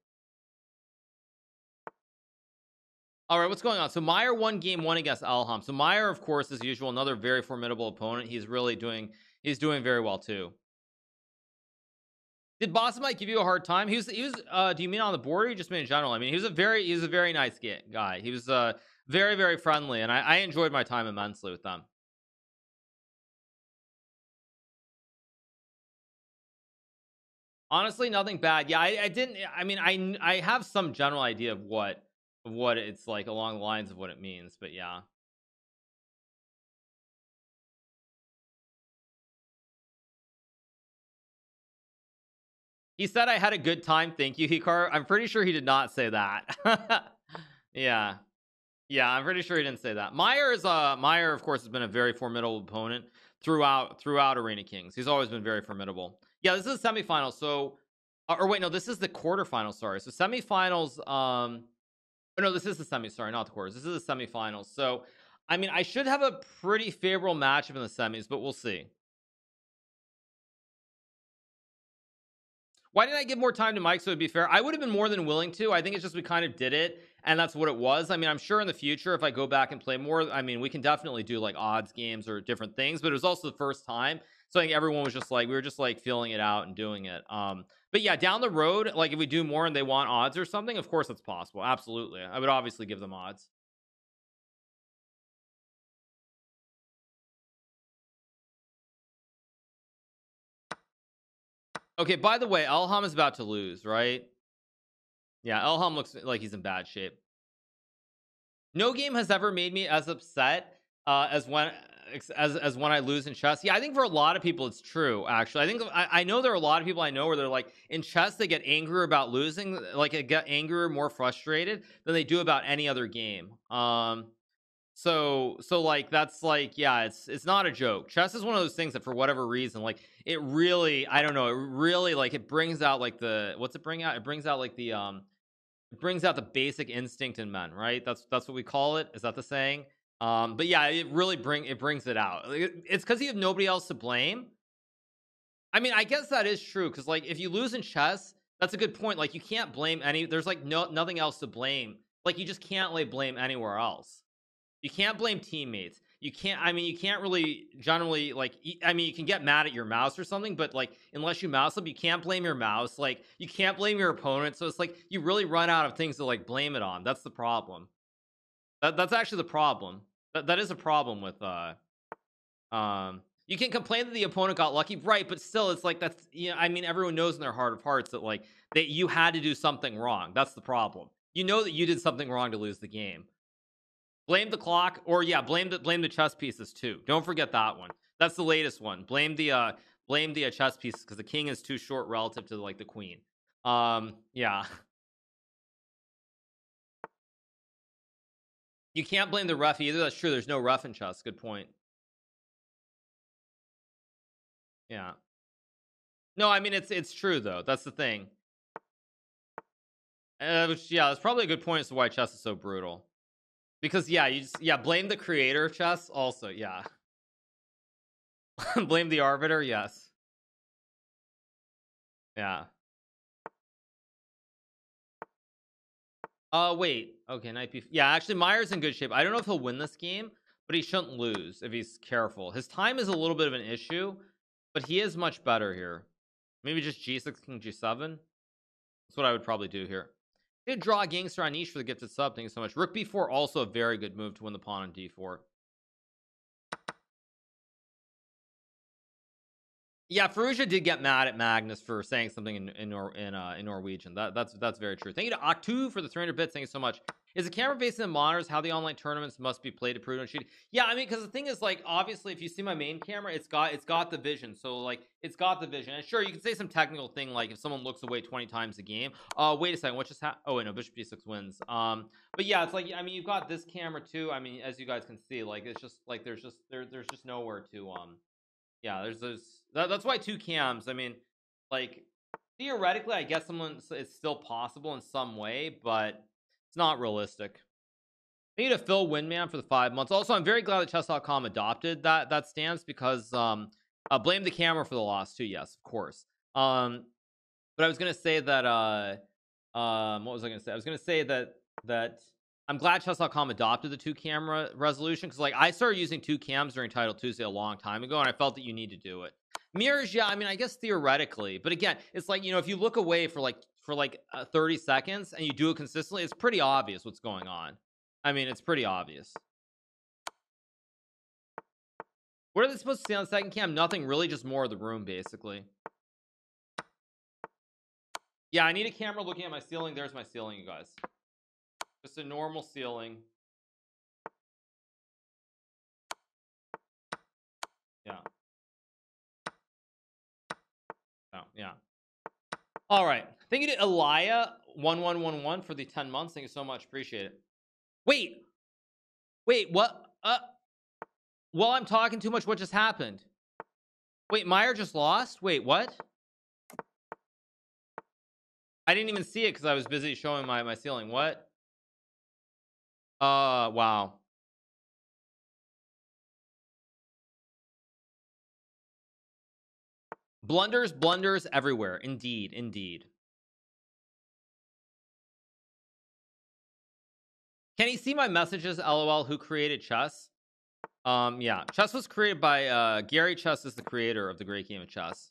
All right, what's going on? So Meier won game 1 against Elham. So Meier, of course, as usual, another very formidable opponent. He's doing very well too. Did Boss Mike give you a hard time? He was do you mean on the board or just mean in general? I mean, he was a very nice guy. He was very, very friendly, and I enjoyed my time immensely with them. Honestly, nothing bad. Yeah, I have some general idea of what it's like along the lines of what it means, but yeah. He said I had a good time, thank you, Hikaru. I'm pretty sure he did not say that. Yeah, I'm pretty sure he didn't say that. Meier, of course, has been a very formidable opponent throughout Arena Kings. He's always been very formidable. Yeah, this is the semifinal, so or wait, no, this is the quarterfinal, sorry. So semifinals, no, this is the semi, sorry, not the quarters. This is the semifinals. So, I mean, I should have a pretty favorable matchup in the semis, but we'll see. Why didn't I give more time to Mike so it'd be fair? I would have been more than willing to. I think it's just we kind of did it, and that's what it was. I mean, I'm sure in the future, if I go back and play more, I mean, we can definitely do, like, odds games or different things, but it was also the first time. So I think everyone was just like, we were just, like, feeling it out and doing it. But yeah, down the road, like if we do more and they want odds or something, of course that's possible. Absolutely. I would obviously give them odds. Okay, by the way, Elham is about to lose, right? Yeah, Elham looks like he's in bad shape. No game has ever made me as upset as when I lose in chess. Yeah, I think for a lot of people it's true, actually. I think I know there are a lot of people I know where they're like, in chess they get angrier about losing, like they get angrier, more frustrated than they do about any other game. So like, that's like, yeah, it's not a joke. Chess is one of those things that for whatever reason, like it really, I don't know. It really like, it brings out like the, what's it bring out? It brings out like the, it brings out the basic instinct in men, right? That's what we call it. Is that the saying? But yeah, it really brings it out. It's cause you have nobody else to blame. I mean, I guess that is true. Cause like if you lose in chess, that's a good point. Like you can't blame any, there's like nothing else to blame. Like you just can't lay blame anywhere else. You can't blame teammates. You can't, I mean, you can't really generally, like, I mean, you can get mad at your mouse or something, but like, unless you mouse up, you can't blame your mouse. Like you can't blame your opponent. So it's like, you really run out of things to like blame it on. That's the problem. That's actually the problem. That is a problem with, you can complain that the opponent got lucky. Right. But still it's like, that's, you know, I mean, everyone knows in their heart of hearts that like that you had to do something wrong. That's the problem. You know that you did something wrong to lose the game. Blame the clock, or yeah, blame the chess pieces too. Don't forget that one. That's the latest one. Blame the chess pieces because the king is too short relative to like the queen. Yeah. You can't blame the ref either. That's true. There's no ref in chess. Good point. Yeah. No, I mean it's true though. That's the thing. Which, yeah, that's probably a good point as to why chess is so brutal. Because yeah, you just, yeah, blame the creator of chess also, yeah. Blame the arbiter, yes. Yeah. Wait. Okay, knight b4. Yeah, actually Meier's in good shape. I don't know if he'll win this game, but he shouldn't lose if he's careful. His time is a little bit of an issue, but he is much better here. Maybe just g6, king g7. That's what I would probably do here. Did draw Gangster on Niche for the gifted sub. Thank you so much. Rook b4, also a very good move to win the pawn on d4. Yeah, Faruja did get mad at Magnus for saying something in Norwegian. That's very true. Thank you to Octu for the 300 bits. Thank you so much. Is the camera based on the monitors? How the online tournaments must be played to prove and shoot? Yeah, I mean, because the thing is, like, obviously, if you see my main camera, it's got the vision. So like, it's got the vision. And sure, you can say some technical thing like if someone looks away 20 times a game. Wait a second, what just happened? Oh wait, no, Bishop d6 wins. But yeah, it's like, I mean, you've got this camera too. I mean, as you guys can see, like it's just like there's just nowhere to yeah, that's why two cams. I mean, like theoretically, I guess it's still possible in some way, but it's not realistic. Thank you to Phil Windman for the 5 months. Also, I'm very glad that chess.com adopted that stance because blame the camera for the loss too. Yes, of course. But I was gonna say that what was I gonna say? I was gonna say that I'm glad chess.com adopted the two camera resolution because like I started using two cams during Title Tuesday a long time ago and I felt that you need to do it. Mirrors, yeah, I mean, I guess theoretically, but again, it's like, you know, if you look away for 30 seconds and you do it consistently, it's pretty obvious what's going on. I mean, it's pretty obvious. What are they supposed to say on second cam? Nothing really, just more of the room basically. Yeah, I need a camera looking at my ceiling. There's my ceiling, you guys. Just a normal ceiling. Yeah. Oh, yeah. All right. Thank you to Elia1111 for the 10 months. Thank you so much. Appreciate it. Wait, what? Well, I'm talking too much. What just happened? Wait, Meier just lost? Wait, what? I didn't even see it because I was busy showing my ceiling. What? Wow. Blunders everywhere. Indeed. Can you see my messages? LOL, who created chess? Yeah. Chess was created by, Gary Chess is the creator of the great game of chess.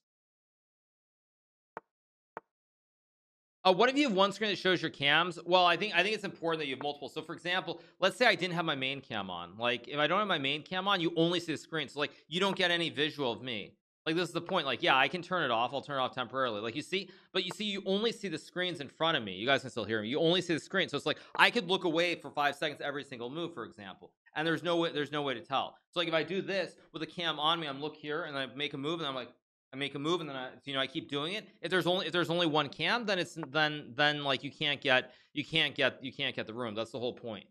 What if you have one screen that shows your cams? Well, I think it's important that you have multiple. So for example, let's say I didn't have my main cam on. Like if I don't have my main cam on, you only see the screen. So like, you don't get any visual of me. Like this is the point. Like, yeah, I can turn it off. I'll turn it off temporarily. Like you see, but you only see the screens in front of me. You guys can still hear me. You only see the screen. So it's like, I could look away for 5 seconds, every single move, for example. And there's no way to tell. So like, if I do this with a cam on me, I'm look here and I make a move and I'm like, I make a move and then I keep doing it. If there's only one cam, then it's, then like you can't get the room. That's the whole point.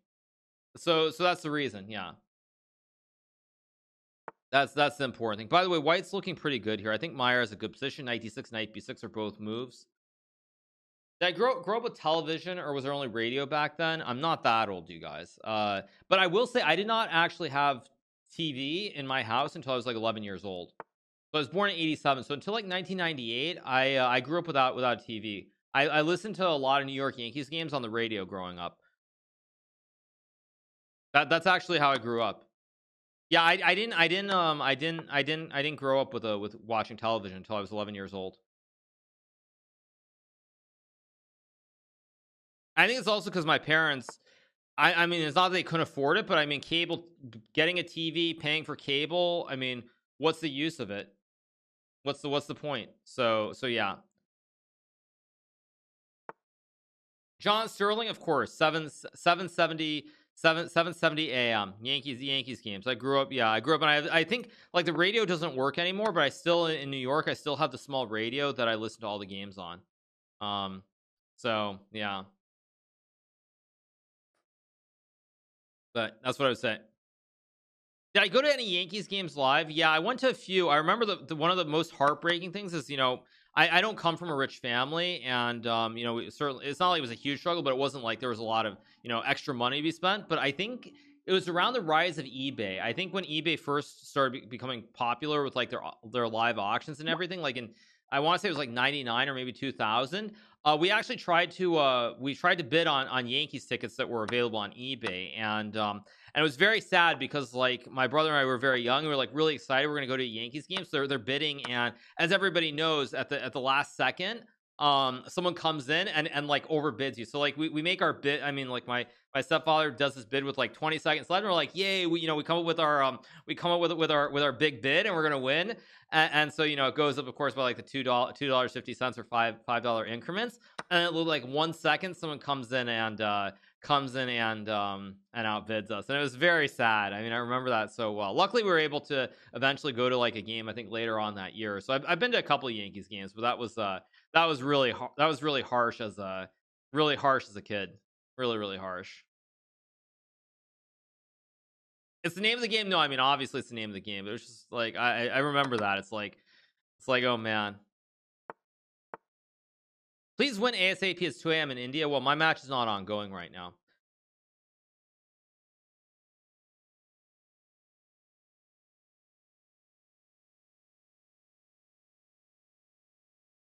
So that's the reason. Yeah. That's the important thing. By the way, White's looking pretty good here. I think Meier is a good position. Knight d6, knight b6 are both moves. Did I grow up with television, or was there only radio back then? I'm not that old, you guys. But I will say I did not actually have TV in my house until I was like 11 years old. So I was born in 87. So until like 1998, I grew up without TV. I listened to a lot of New York Yankees games on the radio growing up. That's actually how I grew up. Yeah, I didn't grow up with watching television until I was 11 years old. I think it's also because my parents, I mean, it's not that they couldn't afford it, but I mean, cable, getting a TV, paying for cable, I mean, what's the use of it? What's the point? So yeah. John Sterling, of course, 7:70 a.m. Yankees games. I grew up, and I think like the radio doesn't work anymore, but I still in New York, I still have the small radio that I listen to all the games on. So yeah, but that's what I was saying. Did I go to any Yankees games live? Yeah, I went to a few. I remember the one of the most heartbreaking things is, you know, I don't come from a rich family, and you know, certainly it's not like it was a huge struggle, but it wasn't like there was a lot of, you know, extra money to be spent. But I think it was around the rise of eBay. I think when eBay first started becoming popular with like their live auctions and everything, like in, I want to say it was like 99 or maybe 2000. We actually tried to bid on Yankees tickets that were available on eBay, and it was very sad because like my brother and I were very young. We were like really excited. We're gonna go to a Yankees game. So they're bidding, and as everybody knows, at the last second, someone comes in and like overbids you. So like we make our bid. I mean, like my stepfather does this bid with like 20 seconds left, and we're like, yay! We come up with our with our big bid, and we're gonna win. And so, you know, it goes up, of course, by like the $2.50 or $5 increments. And it looked like 1 second, someone comes in and outbids us. And it was very sad. I mean, I remember that so well. Luckily, we were able to eventually go to like a game, I think later on that year. So I've been to a couple of Yankees games, but that was really harsh as a kid. Really, really harsh. It's the name of the game. No, I mean, obviously it's the name of the game, but it's just like, I remember that. It's like, oh man. Please win ASAP. It's 2 a.m. in India. Well, my match is not ongoing right now.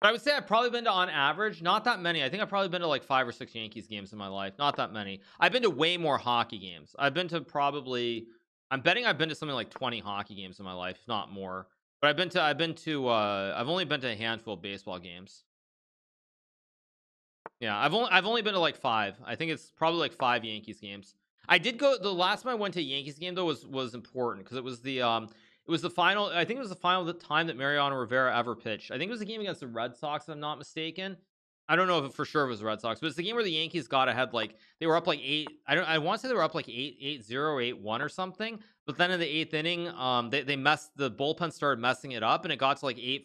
But I would say I've probably been to, on average, not that many. I think I've probably been to like 5 or 6 Yankees games in my life. Not that many. I've been to way more hockey games. I've been to probably, I'm betting I've been to something like 20 hockey games in my life, if not more. But I've only been to a handful of baseball games. Yeah, I've only been to like 5. I think it's probably like 5 Yankees games. I did go, the last time I went to a Yankees game though was important because it was the final time that Mariano Rivera ever pitched. I think it was the game against the Red Sox, if I'm not mistaken. I don't know if it for sure it was the Red Sox, but it's the game where the Yankees got ahead, like they were up like 8. I want to say they were up like 8-0, 8-1 or something. But then in the 8th inning, they messed, the bullpen started messing it up, and it got to like 8-4,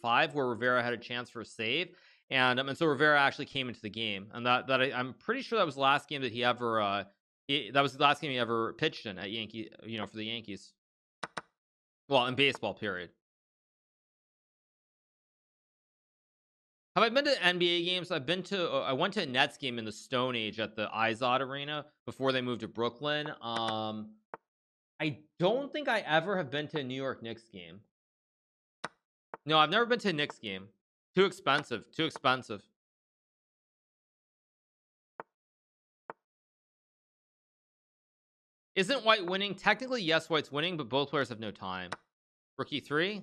8-5, where Rivera had a chance for a save, and so Rivera actually came into the game, and I'm pretty sure that was the last game that he ever that was the last game he ever pitched in at Yankee, you know, for the Yankees. Well, in baseball, period. Have I been to NBA games? I went to a Nets game in the Stone Age at the Izod Arena before they moved to Brooklyn. I don't think I ever have been to a New York Knicks game. No, I've never been to a Knicks game. Too expensive. Isn't White winning? Technically, yes, White's winning, but both players have no time. Rookie 3.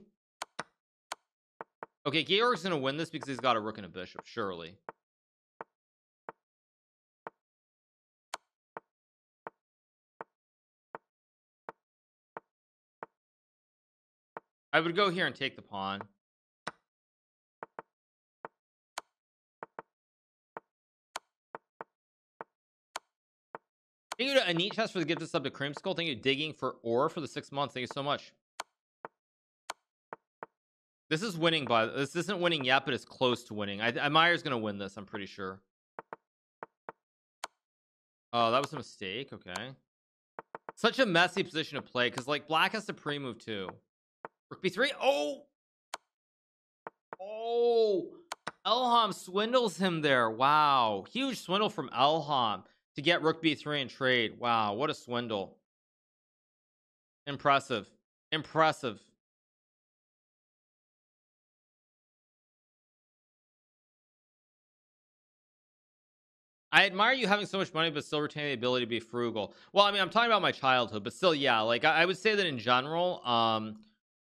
Okay, Georg's going to win this because he's got a rook and a bishop, surely. I would go here and take the pawn. Thank you to Anit Chess for the gift of sub to Cream Skull. Thank you to Digging for Ore for the 6 months. Thank you so much. This is winning, by this isn't winning yet, but it's close to winning. Meyer's gonna win this, I'm pretty sure. Oh, that was a mistake. Okay. Such a messy position to play, because, like, black has to pre-move, too. Rook b3. Oh! Oh! Elham swindles him there. Wow. Huge swindle from Elham to get rook b3 and trade. Wow, what a swindle. Impressive. Impressive. I admire you having so much money, but still retaining the ability to be frugal. Well, I mean, I'm talking about my childhood, but still, yeah. Like, I would say that in general,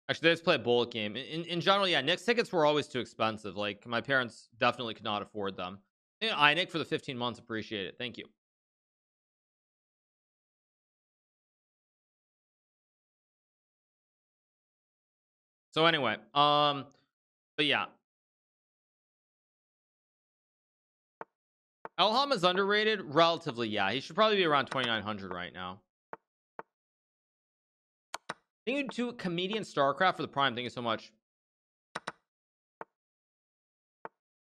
actually, let's play a bullet game. In general, yeah, Knicks tickets were always too expensive. Like, my parents definitely could not afford them. You know, iNick for the 15 months. Appreciate it. Thank you. So anyway, but yeah. Elham is underrated? Relatively, yeah. He should probably be around 2,900 right now. Thank you to Comedian StarCraft for the Prime. Thank you so much.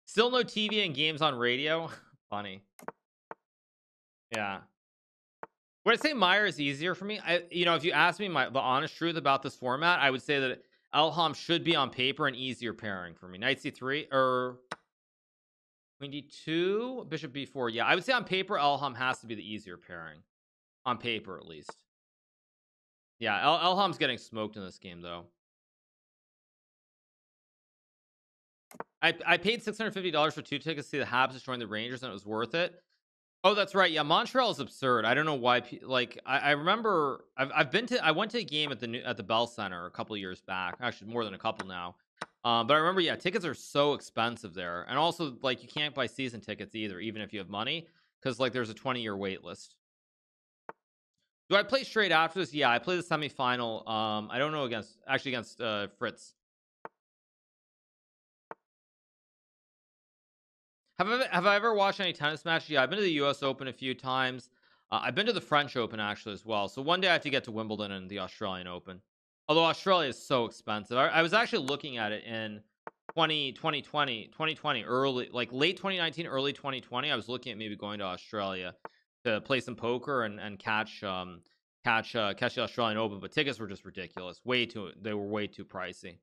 Still no TV and games on radio? Funny. Yeah. Would I say Meier is easier for me? You know, if you ask me the honest truth about this format, I would say that Elham should be on paper an easier pairing for me. Knight c3 or... Queen d2, bishop b4. Yeah, I would say on paper, Elham has to be the easier pairing. On paper, at least. Yeah, Elham's getting smoked in this game, though. I paid $650 for 2 tickets to see the Habs destroying the Rangers, and it was worth it. Oh, that's right. Yeah, Montreal is absurd. I don't know why. Like, I remember I went to a game at the Bell Center a couple years back. Actually, more than a couple now. But I remember, yeah, tickets are so expensive there. And also, like, you can't buy season tickets either, even if you have money, because, like, there's a 20-year wait list. Do I play straight after this? Yeah, I play the semifinal. I don't know against Fritz. Have I ever watched any tennis matches? Yeah, I've been to the US Open a few times. I've been to the French Open, actually, as well. So one day I have to get to Wimbledon and the Australian Open. Although Australia is so expensive. I was actually looking at it in 2020, late 2019, early 2020. I was looking at maybe going to Australia to play some poker and catch the Australian Open, but tickets were just ridiculous. They were way too pricey.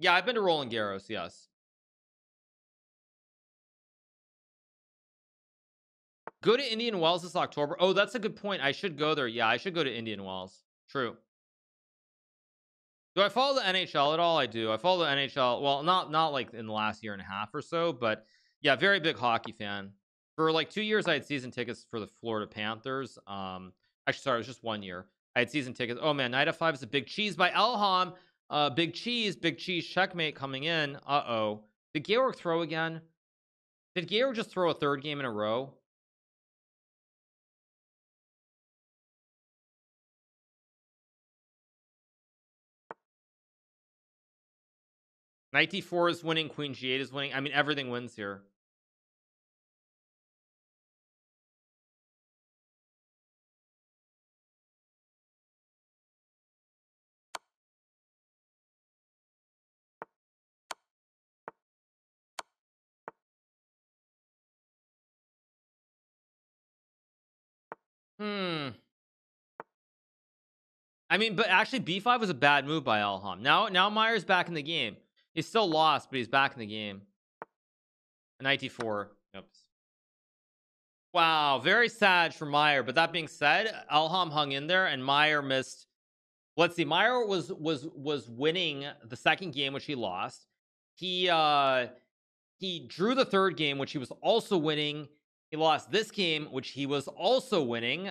Yeah, I've been to Roland Garros, yes. Go to Indian Wells this October. Oh, that's a good point. I should go there. Yeah, I should go to Indian Wells. True. Do I follow the NHL at all? I do. I follow the NHL. Well, not like in the last year and a half or so, but yeah, very big hockey fan. For like 2 years, I had season tickets for the Florida Panthers. Actually, sorry, it was just 1 year. I had season tickets. Oh man, Knight f5 is a big cheese by Elham. Big cheese, checkmate coming in. Uh-oh. Did Georg throw again? Did Georg just throw a third game in a row? Knight d4 is winning. Queen g8 is winning. I mean, everything wins here. I mean, but actually, b5 was a bad move by Elham. Now Meier's back in the game. He's still lost, but he's back in the game. Knight d4. Oops. Wow, very sad for Meier. But that being said, Elham hung in there, and Meier missed. Let's see. Meier was winning the second game, which he lost. He drew the third game, which he was also winning. He lost this game, which he was also winning.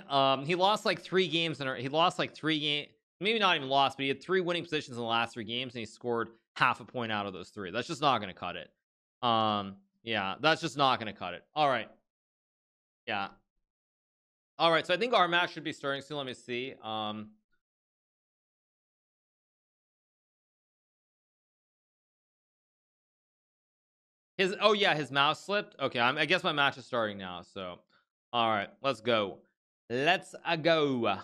He lost like 3 games, and he lost like 3 games. Maybe not even lost, but he had 3 winning positions in the last 3 games, and he scored half a point out of those 3. That's just not going to cut it. Yeah, that's just not going to cut it. All right. Yeah. All right, so I think our match should be starting soon. Let me see. His mouse slipped. Okay, I guess my match is starting now. So, all right, let's go. Let's go.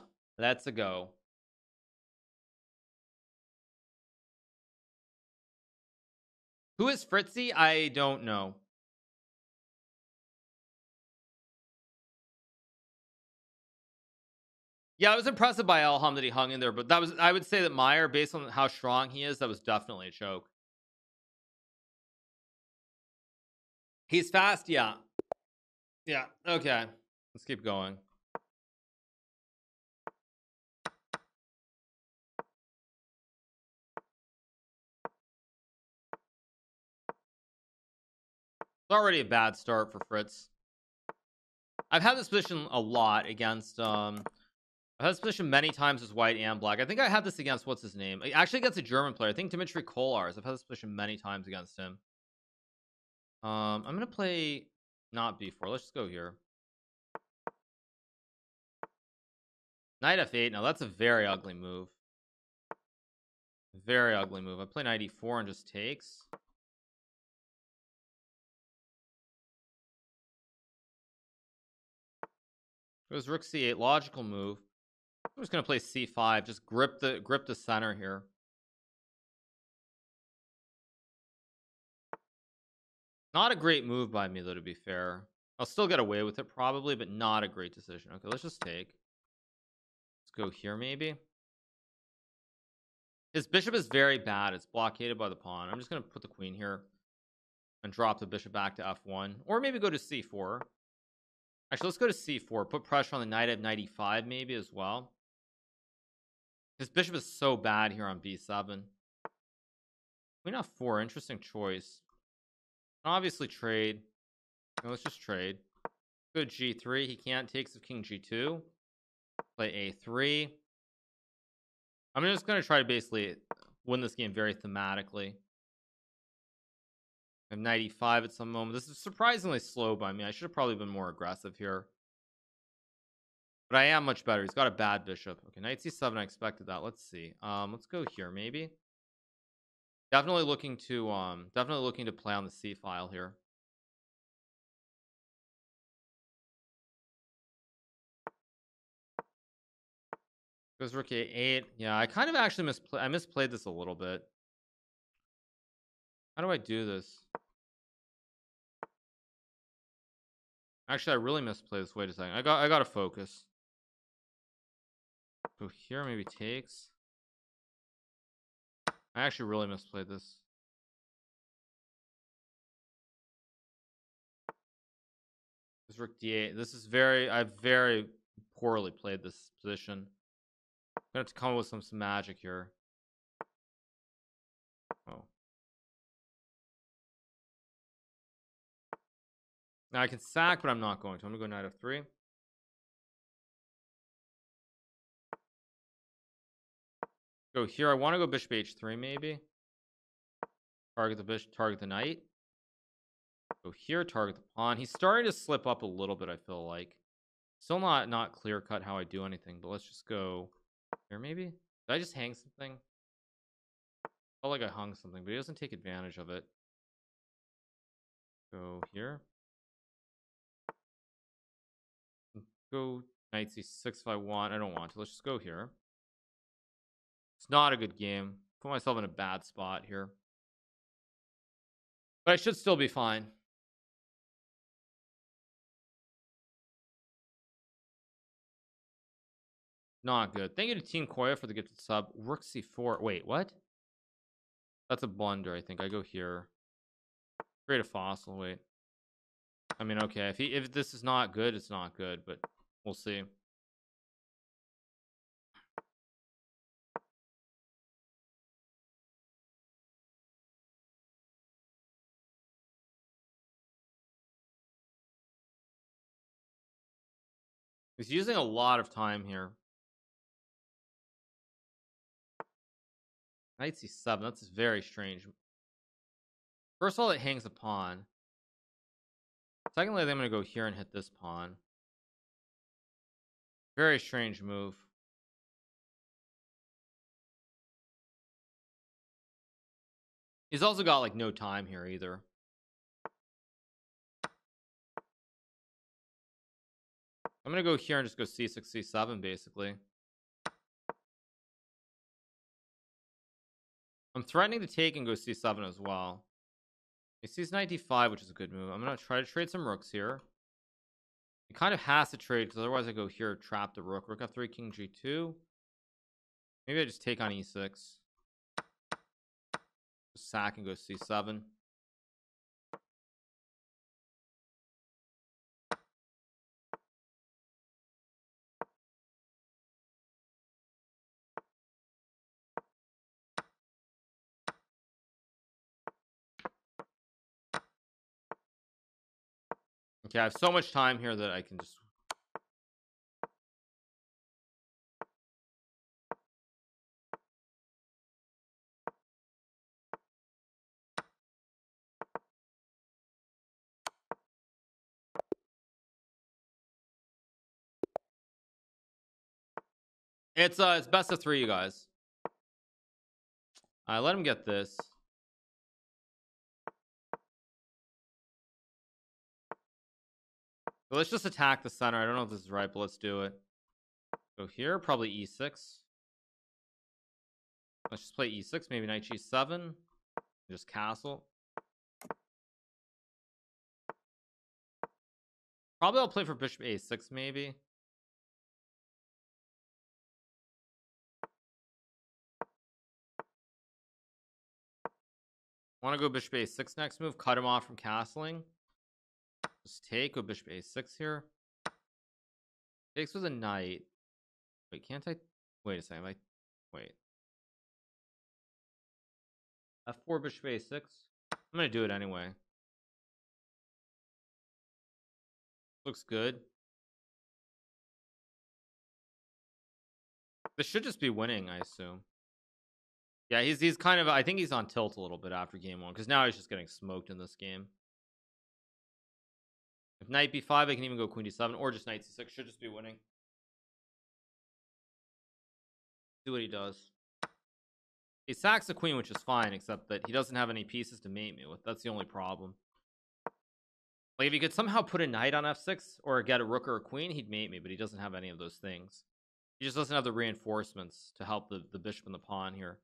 Who is Fritzy? I don't know. Yeah, I was impressed by Elham that he hung in there, but that was, I would say that Meier, based on how strong he is, that was definitely a choke. He's fast, yeah. Yeah, okay. Let's keep going. It's already a bad start for Fritz. I've had this position a lot against... I've had this position many times as white and black. I think I had this against... What's his name? Actually, against a German player. I think Dimitri Kolarz. I've had this position many times against him. I'm going to play not b4. Let's just go here. Knight f8. Now, that's a very ugly move. Very ugly move. I play knight e4 and just takes... It was rook c8, logical move. I'm just gonna play c5, just grip the center here. Not a great move by me, though, to be fair. I'll still get away with it probably, but not a great decision. Okay, let's just take. Let's go here maybe. His bishop is very bad. It's blockaded by the pawn. I'm just gonna put the queen here and drop the bishop back to f1, or maybe go to c4. Actually, let's go to c4. Put pressure on the knight at knight e5 maybe as well. This bishop is so bad here on b7. Queen f4, interesting choice. Obviously trade. No, let's just trade. Go to g3. He can't take of king g2. Play a3. I'm just going to try to basically win this game very thematically. I have knight e5 at some moment. This is surprisingly slow by me. I should have probably been more aggressive here, but I am much better. He's got a bad bishop. Okay, knight c7. I expected that. Let's see. Let's go here maybe. Definitely looking to play on the c file here. Goes rook a8. Yeah, I kind of actually misplayed this a little bit. How do I do this? Actually, I really misplayed this. Wait a second. I got to focus. Go here, maybe takes. I actually really misplayed this. This rook d8. This is I very poorly played this position. I'm gonna have to come up with some magic here. Oh. Now I can sack, but I'm not going to. I'm going to go knight f3. Go here. I want to go bishop h3 maybe. Target the bishop, target the knight. Go here, target the pawn. He's starting to slip up a little bit, I feel like. Still not clear cut how I do anything, but let's just go here maybe. Did I just hang something? Felt like I hung something, but he doesn't take advantage of it. Go here. Go knight c6 if I want. I don't want to. Let's just go here. It's not a good game. Put myself in a bad spot here, but I should still be fine. Not good. Thank you to Team Koya for the gifted sub. Rook c4. Wait, what? That's a blunder. I think I go here. Create a fossil. Wait. I mean, okay. If this is not good, it's not good, but we'll see. He's using a lot of time here. Knight c7. That's very strange. First of all, it hangs a pawn. Secondly, I'm going to go here and hit this pawn. Very strange move. He's also got like no time here either. I'm going to go here and just go c6, c7 basically. I'm threatening to take and go c7 as well. He sees knight d5, which is a good move. I'm going to try to trade some rooks here. He kind of has to trade because otherwise I go here, trap the rook. Rook f3, king g2. Maybe I just take on e6. Just sack and go c7. Okay, I have so much time here that I can just... It's best of three, you guys. I let him get this. So let's just attack the center. I don't know if this is right, but let's do it. Go here, probably e6. Let's just play e6, maybe knight g7. Just castle. Probably I'll play for bishop a6, maybe. Want to go bishop a6 next move, cut him off from castling. Just take with bishop a6 here. Takes with a knight. Wait, can't I? Wait a second. Wait. f4 bishop a6. I'm gonna do it anyway. Looks good. This should just be winning, I assume. Yeah, he's kind of. I think he's on tilt a little bit after game one because now he's just getting smoked in this game. If knight b5, I can even go queen d7 or just knight c6. Should just be winning. See what he does. He sacks the queen, which is fine, except that he doesn't have any pieces to mate me with. That's the only problem. Like if he could somehow put a knight on f6 or get a rook or a queen, he'd mate me, but he doesn't have any of those things. He just doesn't have the reinforcements to help the bishop and the pawn here.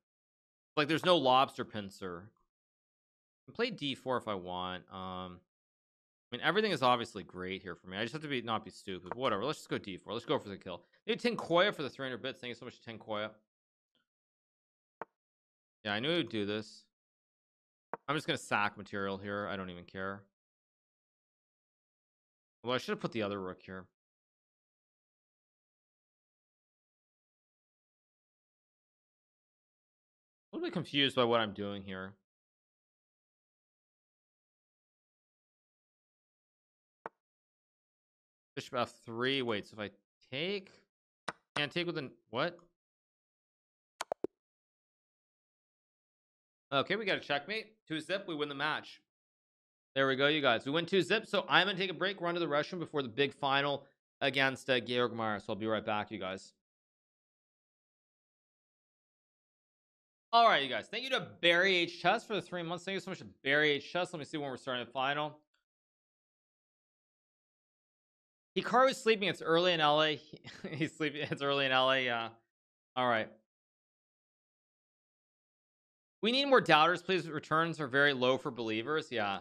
Like there's no lobster pincer. I can play d4 if I want. I mean, everything is obviously great here for me. I just have to not be stupid. Whatever. Let's just go d4. Let's go for the kill. Need 10 Koya for the 300 bits. Thank you so much, 10 Koya. Yeah, I knew he would do this. I'm just going to sack material here. I don't even care. Well, I should have put the other rook here. A little bit confused by what I'm doing here. Bishop f3. Wait, so if I take, can't take with an what? Okay, we got a checkmate. 2-zip. We win the match. There we go, you guys. We win 2-zip. So I'm gonna take a break, run to the restroom before the big final against Georg Meier. So I'll be right back, you guys. All right, you guys. Thank you to Barry H Chess for the 3 months. Thank you so much to Barry H Chess. Let me see when we're starting the final. Hikaru is sleeping. It's early in LA. He's sleeping. It's early in LA. Yeah. All right. We need more doubters, please. Returns are very low for believers. Yeah.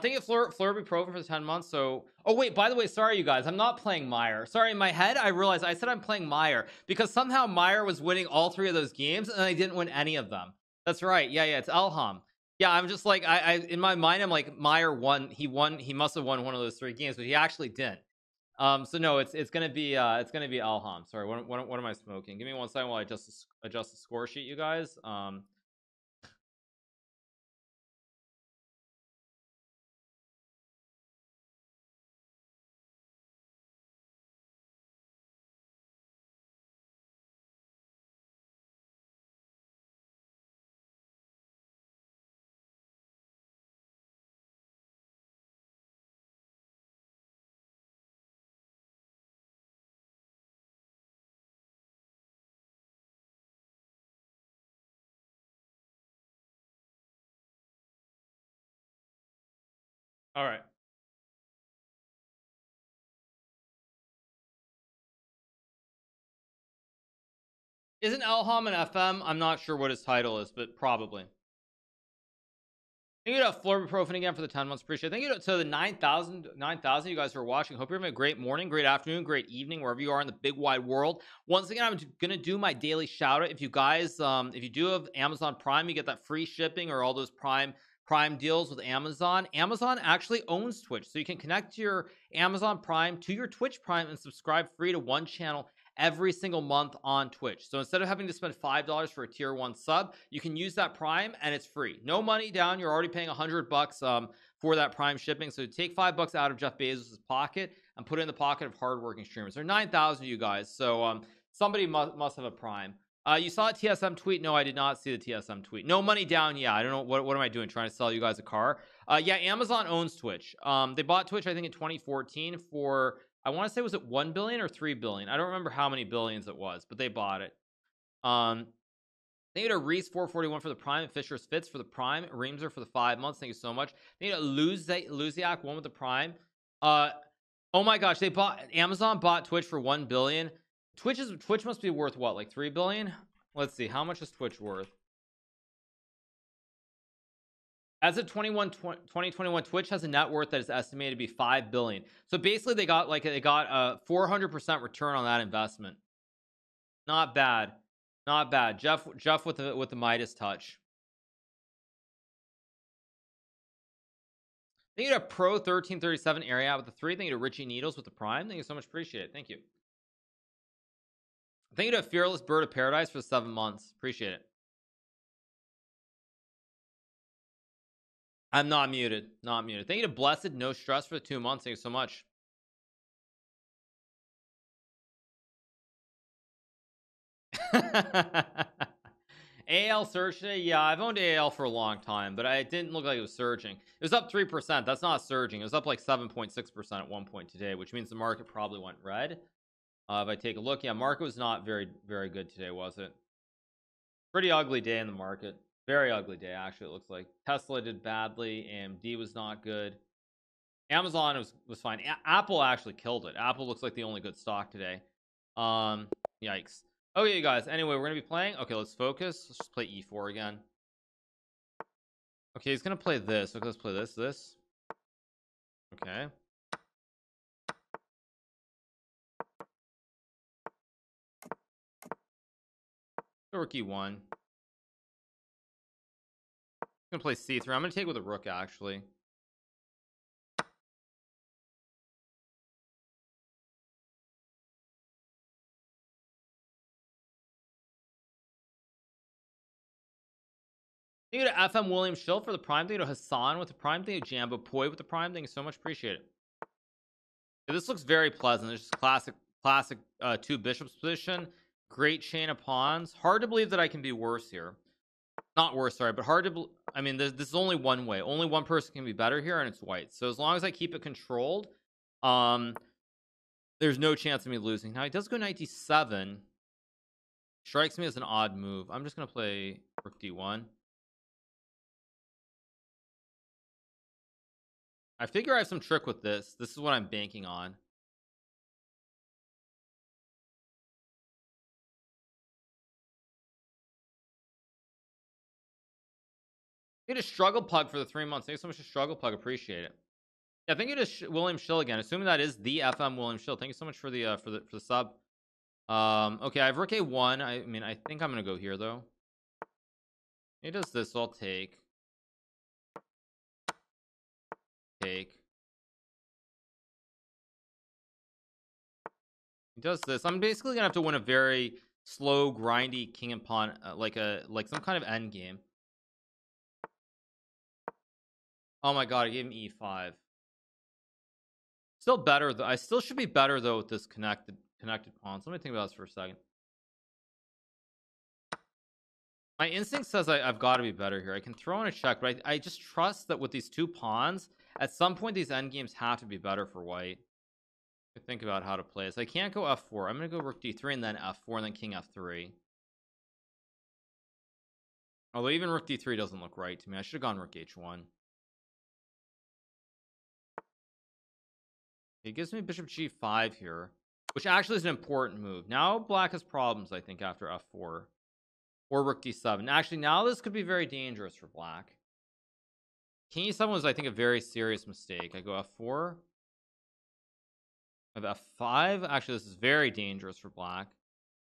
Thank you, Flurby Proven, for the 10 months. So, oh, wait, by the way, sorry, you guys. I'm not playing Meier. Sorry, in my head, I realized I said I'm playing Meier because somehow Meier was winning all three of those games and I didn't win any of them. That's right. Yeah, yeah. It's Elham. Yeah, I'm just like, I in my mind, I'm like, Meier won. He must have won one of those three games, but he actually didn't. So no, it's gonna be Elham. Sorry, what am I smoking? Give me one second while I adjust the score sheet, you guys. All right. Isn't Elham an FM? I'm not sure what his title is, but probably. Thank you to Florbiprofen again for the 10 months. Appreciate it. Thank you to the 9,000 you guys are watching. Hope you're having a great morning, great afternoon, great evening, wherever you are in the big wide world. Once again, I'm going to do my daily shout out. If you guys, if you do have Amazon Prime, you get that free shipping or all those Prime deals with Amazon. Amazon actually owns Twitch. So you can connect your Amazon Prime to your Twitch Prime and subscribe free to one channel every single month on Twitch. So instead of having to spend $5 for a tier one sub, you can use that Prime and it's free. No money down. You're already paying $100 for that Prime shipping. So take $5 out of Jeff Bezos's pocket and put it in the pocket of hardworking streamers. There are 9,000 of you guys. So somebody must have a Prime. You saw a TSM tweet? No, I did not see the TSM tweet. No money down. Yeah, I don't know. What am I doing? Trying to sell you guys a car? Yeah, Amazon owns Twitch. They bought Twitch, I think, in 2014 for, I want to say, was it 1 billion or 3 billion? I don't remember how many billions it was, but they bought it. Thank you to Reese 441 for the Prime, Fisher's Fitz for the Prime, Reamser for the 5 months. Thank you so much. Thank you to Luziak one with the Prime. Oh my gosh, Amazon bought Twitch for 1 billion. Twitch must be worth what, like 3 billion? Let's see, how much is Twitch worth? As of 2021, Twitch has a net worth that is estimated to be 5 billion. So basically they got a 400% return on that investment. Not bad. Not bad. Jeff with the Midas touch. Thank you to Pro 1337 area with the 3. Thank you to Richie Needles with the Prime. Thank you so much. Appreciate it. Thank you. Thank you to Fearless Bird of Paradise for the 7 months. Appreciate it. I'm not muted. Not muted. Thank you to Blessed No Stress for the 2 months. Thank you so much. AL surge today? Yeah, I've owned AL for a long time, but it didn't look like it was surging. It was up 3%. That's not surging. It was up like 7.6% at one point today, which means the market probably went red. If I take a look, yeah, market was not very, very good today, was it? Pretty ugly day in the market. Very ugly day, actually, it looks like. Tesla did badly. AMD was not good. Amazon was fine. Apple actually killed it. Apple looks like the only good stock today. Yikes. Okay, you guys. Anyway, we're going to be playing. Okay, let's focus. Let's just play E4 again. Okay, he's going to play this. Okay, let's play this. Okay. Rook E1. I'm gonna play C3. I'm gonna take with a rook, actually. Thank you to FM William Schill for the Prime. Thank you to Hassan with the Prime. Thank you to Jambo Poi with the Prime. Thank you so much. Appreciate it. Yeah, this looks very pleasant. It's just classic two bishops position. Great chain of pawns. Hard to believe that I can be worse here. Not worse, sorry, but hard to I mean, this is only one way. Only one person can be better here, and it's white. So as long as I keep it controlled, there's no chance of me losing. Now, he does go knight d7. Strikes me as an odd move. I'm just going to play rook d1. I figure I have some trick with this. This is what I'm banking on. You to Struggle Pug for the 3 months. Thanks so much to Struggle Pug. Appreciate it. Yeah, thank you to William Schill again. Assuming that is the FM William Schill. Thank you so much for the sub. Okay, I have rook A1. I mean, I think I'm gonna go here though. He does this, so I'll take. He does this. I'm basically gonna have to win a very slow, grindy king and pawn, like some kind of end game. Oh my god, I gave him e5. Still better though. I still should be better though with this connected pawns. Let me think about this for a second. My instinct says I've got to be better here. I can throw in a check, but I just trust that with these two pawns, at some point these endgames have to be better for white. I think about how to play this. I can't go f4. I'm going to go rook d3 and then f4 and then king f3. Although even rook d3 doesn't look right to me. I should have gone rook h1. It gives me bishop g5 here, which actually is an important move. Now black has problems, I think, after f4 or rook d7. Actually, now this could be very dangerous for black. King E7 was, I think, a very serious mistake. I go f4. I have f5. Actually, this is very dangerous for black.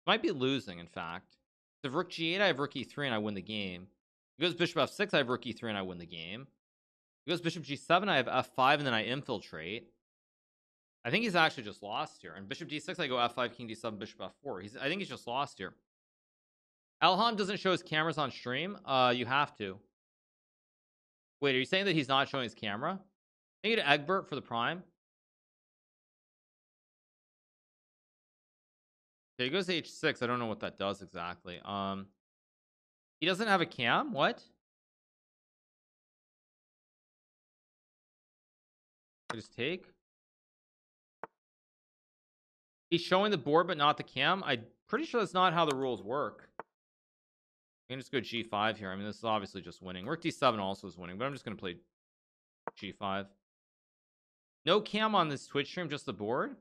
Might be losing, in fact. If rook g8, I have rook e3, and I win the game. He goes bishop f6, I have rook e3, and I win the game. He goes bishop g7, I have f5, and then I infiltrate. I think he's actually just lost here. And bishop d6, I go f5, king d7, bishop f4. I think he's just lost here. Elham doesn't show his cameras on stream. You have to. Wait, are you saying that he's not showing his camera? Thank you to Egbert for the prime. Okay, he goes to h6. I don't know what that does exactly. He doesn't have a cam? What? I just take. He's showing the board, but not the cam. I'm pretty sure that's not how the rules work. I can just go g5 here. I mean, this is obviously just winning. Rook d7 also is winning, but I'm just going to play g5. No cam on this Twitch stream, just the board.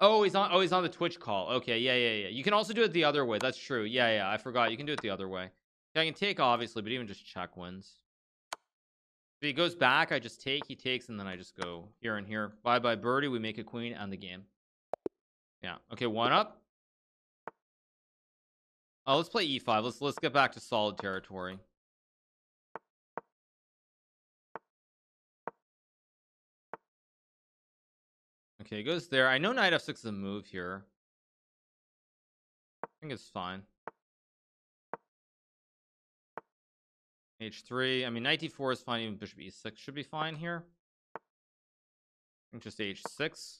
Oh, he's on the Twitch call. Okay, yeah. You can also do it the other way. That's true. Yeah, I forgot. You can do it the other way. Yeah, I can take, obviously, but even just check wins. If he goes back, I just take, he takes, and then I just go here and here. Bye-bye, birdie. We make a queen and the game. Yeah. Okay, one up. Oh, let's play e5. Let's get back to solid territory. Okay, it goes there. I know knight f6 is a move here. I think it's fine. h3. I mean, knight d4 is fine. Even bishop e6 should be fine here. I think just h6.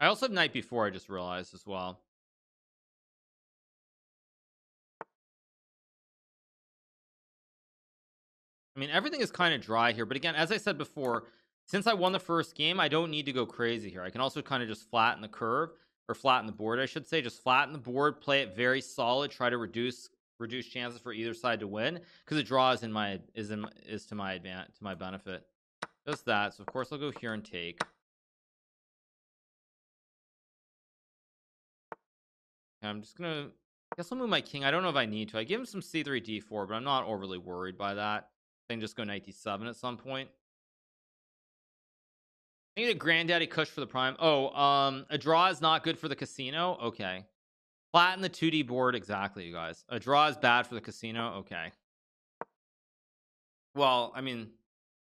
I also have knight b4, I just realized as well. I mean, everything is kind of dry here, but again, as I said before, since I won the first game, I don't need to go crazy here. I can also kind of just flatten the curve, or flatten the board, I should say. Just flatten the board, play it very solid, try to reduce chances for either side to win, because a draw is to my advantage, to my benefit. Just that. So of course I'll go here and take. I'm just gonna, I guess I'll move my king. I don't know if I need to. I give him some c3 d4, but I'm not overly worried by that. I can just go knight d7 at some point. I need a granddaddy cush for the prime. Oh, a draw is not good for the casino. Okay, flatten the 2d board. Exactly, you guys. A draw is bad for the casino. Okay, well, I mean,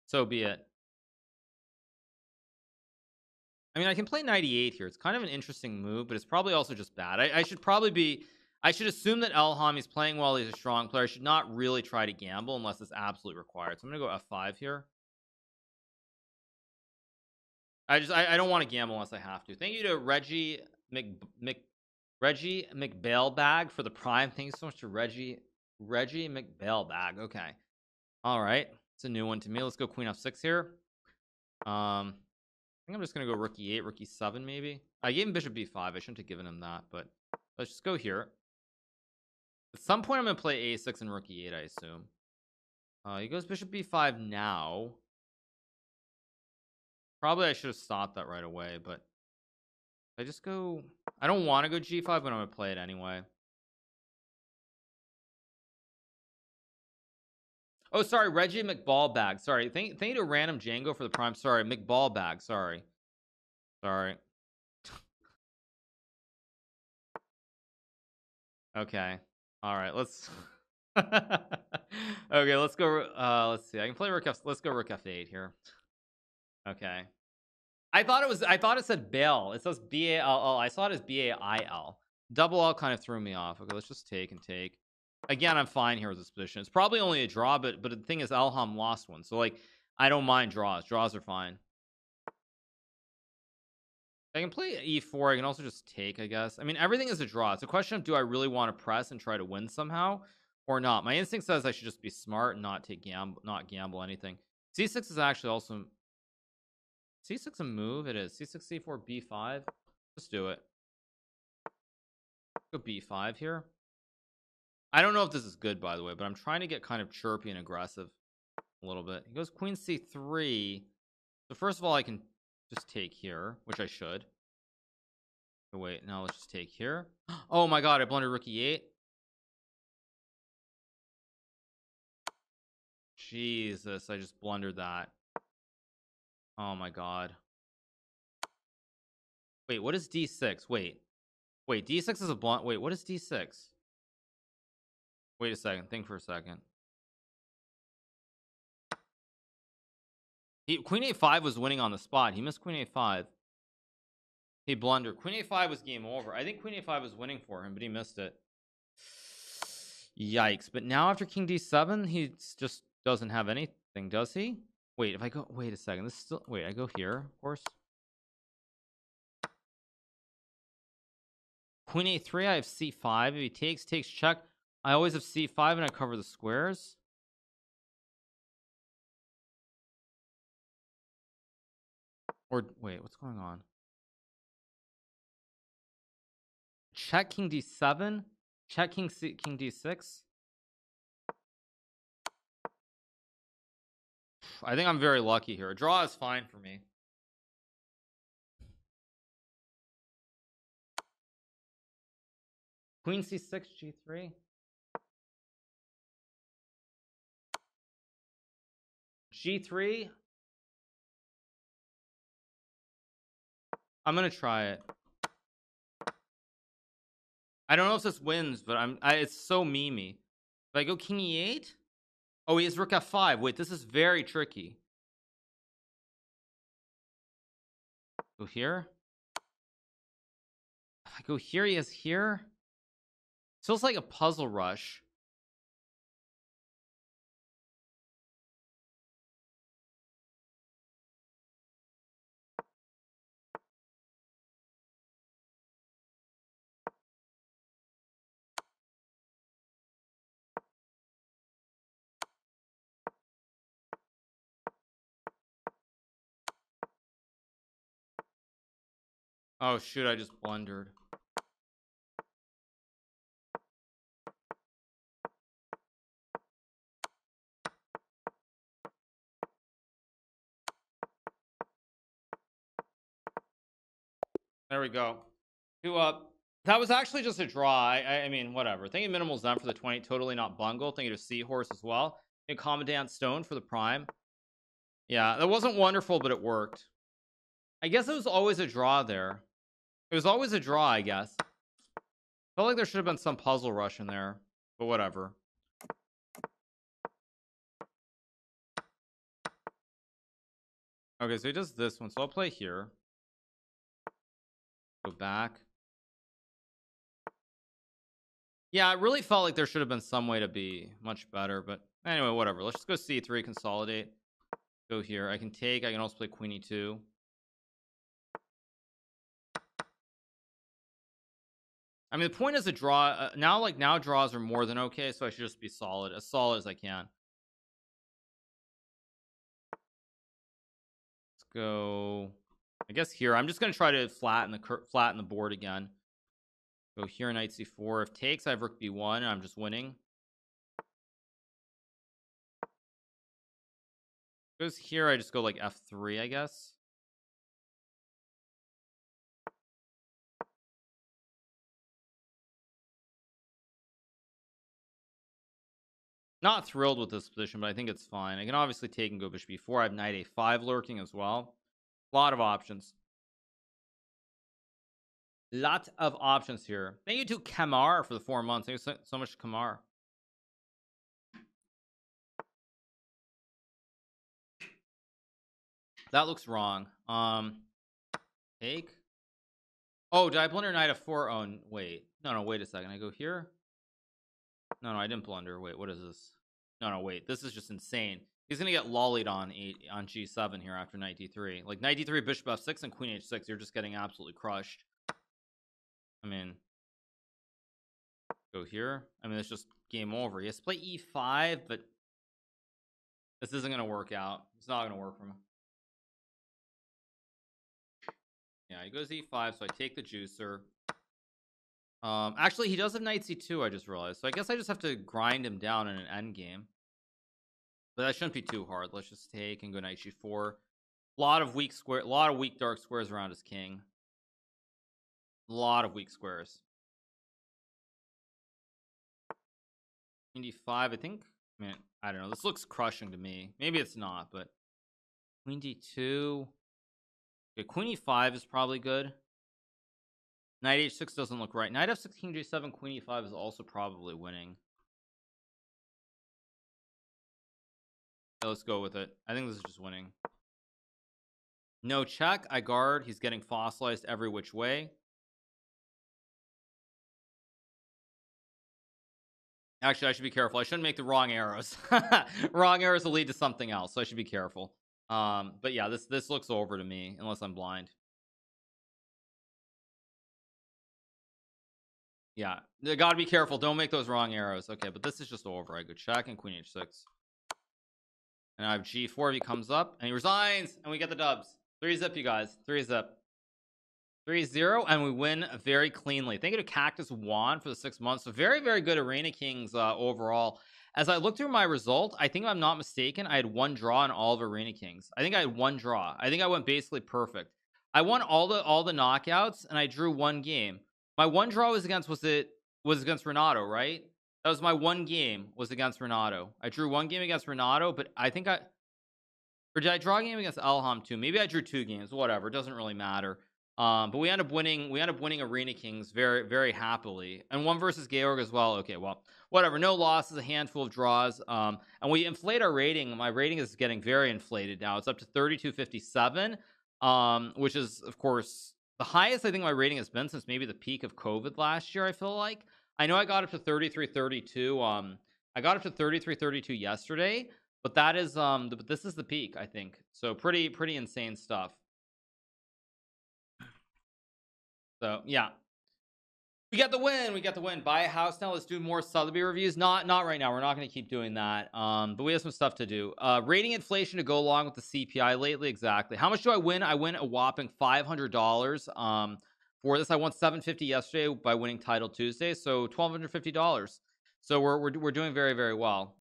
so be it. I mean, I can play knight e8 here. It's kind of an interesting move, but it's probably also just bad. I should probably be... I should assume that Elham is playing well. He's a strong player. I should not really try to gamble unless it's absolutely required. So I'm going to go f5 here. I don't want to gamble unless I have to. Thank you to Reggie McBailbag for the prime. Thank you so much to Reggie McBailbag. Okay. All right. It's a new one to me. Let's go queen f6 here. I think I'm just going to go rook e8, rook e7 maybe. I gave him bishop b5. I shouldn't have given him that, but let's just go here. At some point, I'm going to play a6 and rook e8, I assume. He goes bishop b5 now. Probably I should have stopped that right away, but I just go... I don't want to go g5, but I'm going to play it anyway. Oh, sorry, Reggie McBallbag. Sorry, thank you to Random Django for the prime. Sorry, McBallbag. Sorry. Okay. All right. Let's. Okay. Let's go. Let's see. I can play rook f. Let's go rook f8 here. Okay. I thought it said Bell. It says b-a-l-l. I saw it as b-a-i-l. Double L kind of threw me off. Okay. Let's just take and take. Again, I'm fine here with this position. It's probably only a draw, but the thing is, Elham lost one, so like I don't mind draws. Draws are fine. I can play e4. I can also just take, I guess. I mean, everything is a draw. It's a question of do I really want to press and try to win somehow or not. My instinct says I should just be smart and not gamble anything. C6 is actually also C6 a move. It is C6 C4 B5. Let's do it. Go B5 here. I don't know if this is good, by the way, but I'm trying to get kind of chirpy and aggressive a little bit. He goes queen c3. So first of all, I can just take here, which I should. Wait, now let's just take here. Oh my god, I blundered rookie 8. Jesus, I just blundered that. Oh my god. Wait, what is D6? Wait, D6 is a blunt. Wait, what is D6? Wait a second, think for a second. Queen A5 was winning on the spot. He missed Queen A5. He blundered. Queen A5 was game over. I think Queen A5 was winning for him, but he missed it. Yikes. But now after King D7, he just doesn't have anything, does he? Wait, if I go... Wait a second. This is still... Wait, I go here, of course. Queen A3, I have C5. If he takes, takes check. I always have C5 and I cover the squares. Or, wait, what's going on? Check King D7. Check King D6. I think I'm very lucky here. A draw is fine for me. Queen C6, G3. G3. I'm gonna try it. I don't know if this wins, but it's so memey. If I go King E8, oh, he has Rook F5. Wait, this is very tricky. Go here. If I go here, he has here. It feels like a puzzle rush. Oh shoot, I just blundered. There we go. 2 up. That was actually just a draw. I mean, whatever. Thank you, Minimal's done for the 20. Totally not bungle. Thank you to Seahorse as well. And Commandant Stone for the prime. Yeah, that wasn't wonderful, but it worked. I guess it was always a draw there. It was always a draw, I guess. Felt like there should have been some puzzle rush in there, but whatever. Okay, so he does this one, so I'll play here. Go back. Yeah, it really felt like there should have been some way to be much better, but anyway, whatever. Let's just go C3, consolidate. Go here. I can take. I can also play Queen E2. I mean, the point is a draw. Now draws are more than okay, so I should just be solid, as solid as I can. Let's go. I guess here. I'm just gonna try to flatten the board again. Go here, knight c4. If takes, I have rook b1, and I'm just winning. Goes here. I just go like f3, I guess. Not thrilled with this position, but I think it's fine. I can obviously take and go bishop b4. I have knight a5 lurking as well. Lot of options. Lot of options here. Thank you to Kamar for the 4 months. Thank you so much, Kamar. That looks wrong. Take. Oh, did I blunder knight f4? Oh, wait. No, wait a second. I go here. No, I didn't blunder. Wait, what is this? No, wait. This is just insane. He's going to get lollied on G7 here after knight D3. Like, knight D3, bishop F6, and queen H6. You're just getting absolutely crushed. I mean, go here. I mean, it's just game over. He has to play E5, but this isn't going to work out. It's not going to work for him. Yeah, he goes E5, so I take the juicer. Actually, he does have knight c2, I just realized. So I guess I just have to grind him down in an end game. But that shouldn't be too hard. Let's just take and go knight g4. A lot of weak dark squares around his king. A lot of weak squares. 25, I think. I mean, I don't know. This looks crushing to me. Maybe it's not, but queen d2. Okay, queen e5 is probably good. Knight h6 doesn't look right. Knight f6, king g7, queen e5 is also probably winning. Okay, let's go with it. I think this is just winning. No check. I guard. He's getting fossilized every which way. Actually, I should be careful. I shouldn't make the wrong arrows. Wrong arrows will lead to something else, so I should be careful. But yeah, this looks over to me, unless I'm blind. Yeah, you gotta be careful. Don't make those wrong arrows. Okay, but this is just over. I go check and queen h6. And I have g4 if he comes up, and he resigns, and we get the dubs. 3-zip, you guys. 3-zip. 3-0, and we win very cleanly. Thank you to Cactus Juan for the 6 months. So very, very good Arena Kings overall. As I look through my result, I think if I'm not mistaken, I had one draw in all of Arena Kings. I think I had one draw. I think I went basically perfect. I won all the knockouts, and I drew one game. My one draw was against Renato, right? That was my one game was against Renato. I drew one game against Renato, but I think or did I draw a game against Elham too? Maybe I drew two games. Whatever, it doesn't really matter. But we end up winning. We end up winning Arena Kings very, very happily, and one versus Georg as well. Okay, well, whatever. No losses, a handful of draws. And we inflate our rating. My rating is getting very inflated now. It's up to 3257, which is of course the highest I think my rating has been since maybe the peak of COVID last year. I feel like. I know I got up to 3332 I got up to 3332 yesterday, but that is but this is the peak, I think. So pretty insane stuff. So yeah, we got the win. Buy a house now. Let's do more Sotheby reviews. Not right now. We're not going to keep doing that, but we have some stuff to do. Rating inflation to go along with the CPI lately. Exactly. How much do I win? I win a whopping $500 for this. I won $750 yesterday by winning Title Tuesday, so $1,250. So we're doing very, very well.